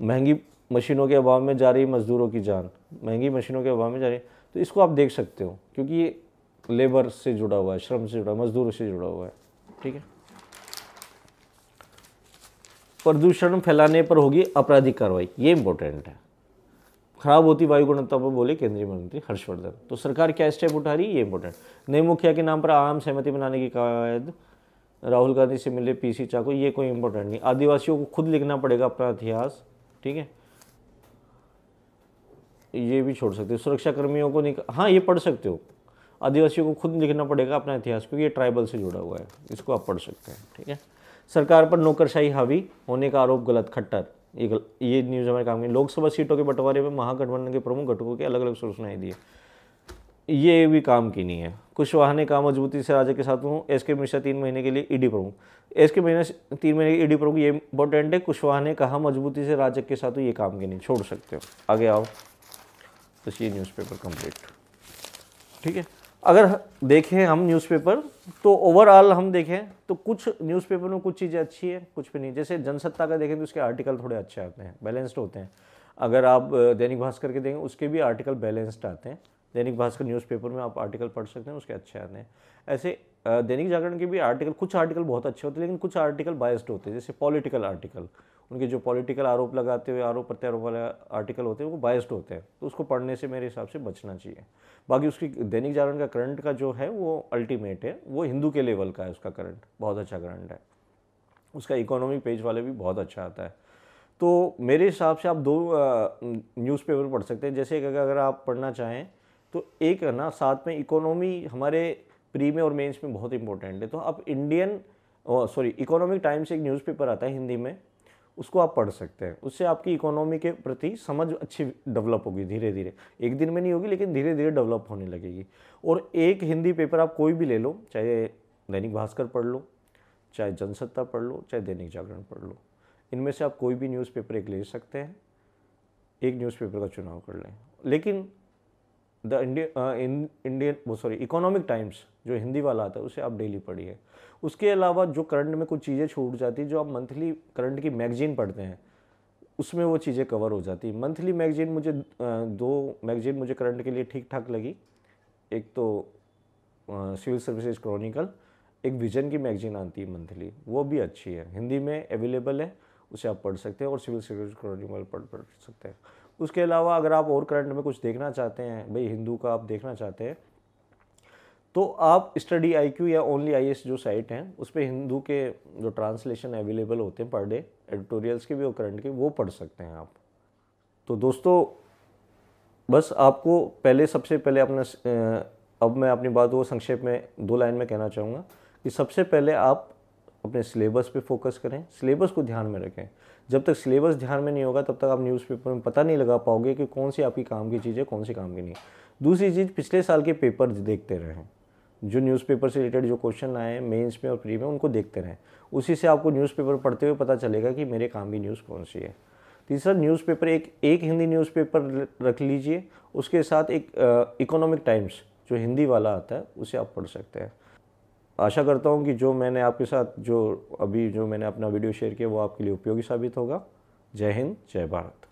महंगी मशीनों के अभाव में जा रही मजदूरों की जान, महंगी मशीनों के अभाव में जा रही, तो इसको आप देख सकते हो क्योंकि ये लेबर से जुड़ा हुआ है, श्रम से जुड़ा, मजदूरों से जुड़ा हुआ है। ठीक है। प्रदूषण फैलाने पर होगी आपराधिक कार्रवाई, ये इंपॉर्टेंट है। खराब होती वायु गुणवत्ता पर बोले केंद्रीय मंत्री हर्षवर्धन, तो सरकार क्या स्टेप उठा रही है, ये इंपॉर्टेंट। नए मुखिया के नाम पर आम सहमति बनाने की कवायद, राहुल गांधी से मिले पीसी चाको, ये कोई इंपॉर्टेंट नहीं। आदिवासियों को खुद लिखना पड़ेगा अपना इतिहास, ठीक है, ये भी छोड़ सकते हो। सुरक्षा कर्मियों को हाँ ये पढ़ सकते हो, आदिवासियों को खुद लिखना पड़ेगा अपना इतिहास क्योंकि ये ट्राइबल से जुड़ा हुआ है, इसको आप पढ़ सकते हैं। ठीक है। सरकार पर नौकरशाही हावी होने का आरोप गलत, खट्टर, ये न्यूज़ हमारे काम की। लोकसभा सीटों के बंटवारे में महागठबंधन के प्रमुख घटकों के अलग अलग सुर सुनाई दिए, ये भी काम की नहीं है। कुशवाहा ने कहा मजबूती से राज्य के साथ हूँ। एसके मिश्रा 3 महीने के लिए ईडी प्रमुख, एसके मिश्रा 3 महीने के ईडी प्रमुख, ये इंपॉर्टेंट है। कुशवाहा ने कहा मजबूती से राज्य के साथ हूँ, ये काम की नहीं, छोड़ सकते हो। आगे आओ, तो ये न्यूज़पेपर कंप्लीट। ठीक है। अगर देखें हम न्यूज़पेपर तो ओवरऑल हम देखें तो कुछ न्यूज़पेपर में कुछ चीज़ें अच्छी है, कुछ भी नहीं। जैसे जनसत्ता का देखें तो उसके आर्टिकल थोड़े अच्छे आते हैं, बैलेंस्ड होते हैं। अगर आप दैनिक भास्कर के देखें उसके भी आर्टिकल बैलेंस्ड आते हैं, दैनिक भास्कर न्यूज़पेपर में आप आर्टिकल पढ़ सकते हैं, उसके अच्छे आते हैं। ऐसे दैनिक जागरण के भी आर्टिकल, कुछ आर्टिकल बहुत अच्छे होते हैं लेकिन कुछ आर्टिकल बायस्ड होते हैं। जैसे पॉलिटिकल आर्टिकल, उनके जो पॉलिटिकल आरोप लगाते हुए आरोप प्रत्यारोप वाले आर्टिकल होते हैं वो बायस्ड होते हैं, तो उसको पढ़ने से मेरे हिसाब से बचना चाहिए। बाकी उसकी दैनिक जागरण का करंट का जो है वो अल्टीमेट है, वो हिंदू के लेवल का है, उसका करंट बहुत अच्छा करंट है। उसका इकोनॉमिक पेज वाले भी बहुत अच्छा आता है। तो मेरे हिसाब से आप 2 न्यूज़पेपर पढ़ सकते हैं। जैसे अगर आप पढ़ना चाहें तो एक है ना, साथ में इकोनॉमी हमारे प्री में और मेंस में बहुत इंपॉर्टेंट है, तो आप इकोनॉमिक टाइम्स एक न्यूज़पेपर आता है हिंदी में, उसको आप पढ़ सकते हैं। उससे आपकी इकोनॉमी के प्रति समझ अच्छी डेवलप होगी, धीरे धीरे, एक दिन में नहीं होगी लेकिन धीरे धीरे डेवलप होने लगेगी। और एक हिंदी पेपर आप कोई भी ले लो, चाहे दैनिक भास्कर पढ़ लो, चाहे जनसत्ता पढ़ लो, चाहे दैनिक जागरण पढ़ लो, इनमें से आप कोई भी न्यूज़पेपर एक ले सकते हैं, एक न्यूज़पेपर का चुनाव कर लें। लेकिन इकोनॉमिक टाइम्स जो हिंदी वाला आता है उसे आप डेली पढ़िए। उसके अलावा जो करंट में कुछ चीज़ें छूट जाती है, जो आप मंथली करंट की मैगजीन पढ़ते हैं उसमें वो चीज़ें कवर हो जाती है। मंथली मैगजीन मुझे 2 मैगजीन मुझे करंट के लिए ठीक ठाक लगी, एक तो सिविल सर्विसेज क्रॉनिकल, एक विजन की मैगजीन आती है मंथली, वो भी अच्छी है, हिंदी में अवेलेबल है, उसे आप पढ़ सकते हैं। और सिविल सर्विसेज क्रॉनिकल पढ़ सकते हैं। उसके अलावा अगर आप और करंट में कुछ देखना चाहते हैं, भाई हिंदू का आप देखना चाहते हैं, तो आप स्टडी IQ या ओनली IS जो साइट हैं उस पर हिंदू के जो ट्रांसलेशन अवेलेबल होते हैं पर डे, एडिटोरियल्स के भी और करंट के, वो पढ़ सकते हैं आप। तो दोस्तों बस आपको सबसे पहले अपना, अब मैं अपनी बात को संक्षेप में 2 लाइन में कहना चाहूँगा कि सबसे पहले आप अपने सिलेबस पे फोकस करें, सिलेबस को ध्यान में रखें। जब तक सिलेबस ध्यान में नहीं होगा तब तक आप न्यूज़पेपर में पता नहीं लगा पाओगे कि कौन सी आपकी काम की चीज़ है, कौन सी काम की नहीं। दूसरी चीज़, पिछले साल के पेपर देखते रहें, जो न्यूज़पेपर से रिलेटेड जो क्वेश्चन आए मेंस में और प्री में, उनको देखते रहें, उसी से आपको न्यूज़पेपर पढ़ते हुए पता चलेगा कि मेरे काम की न्यूज़ कौन सी है। तीसरा, न्यूज़पेपर एक हिंदी न्यूज़पेपर रख लीजिए, उसके साथ एक इकोनॉमिक टाइम्स जो हिंदी वाला आता है उसे आप पढ़ सकते हैं। आशा करता हूं कि जो मैंने आपके साथ जो मैंने अपना वीडियो शेयर किया वो आपके लिए उपयोगी साबित होगा। जय हिंद, जय भारत।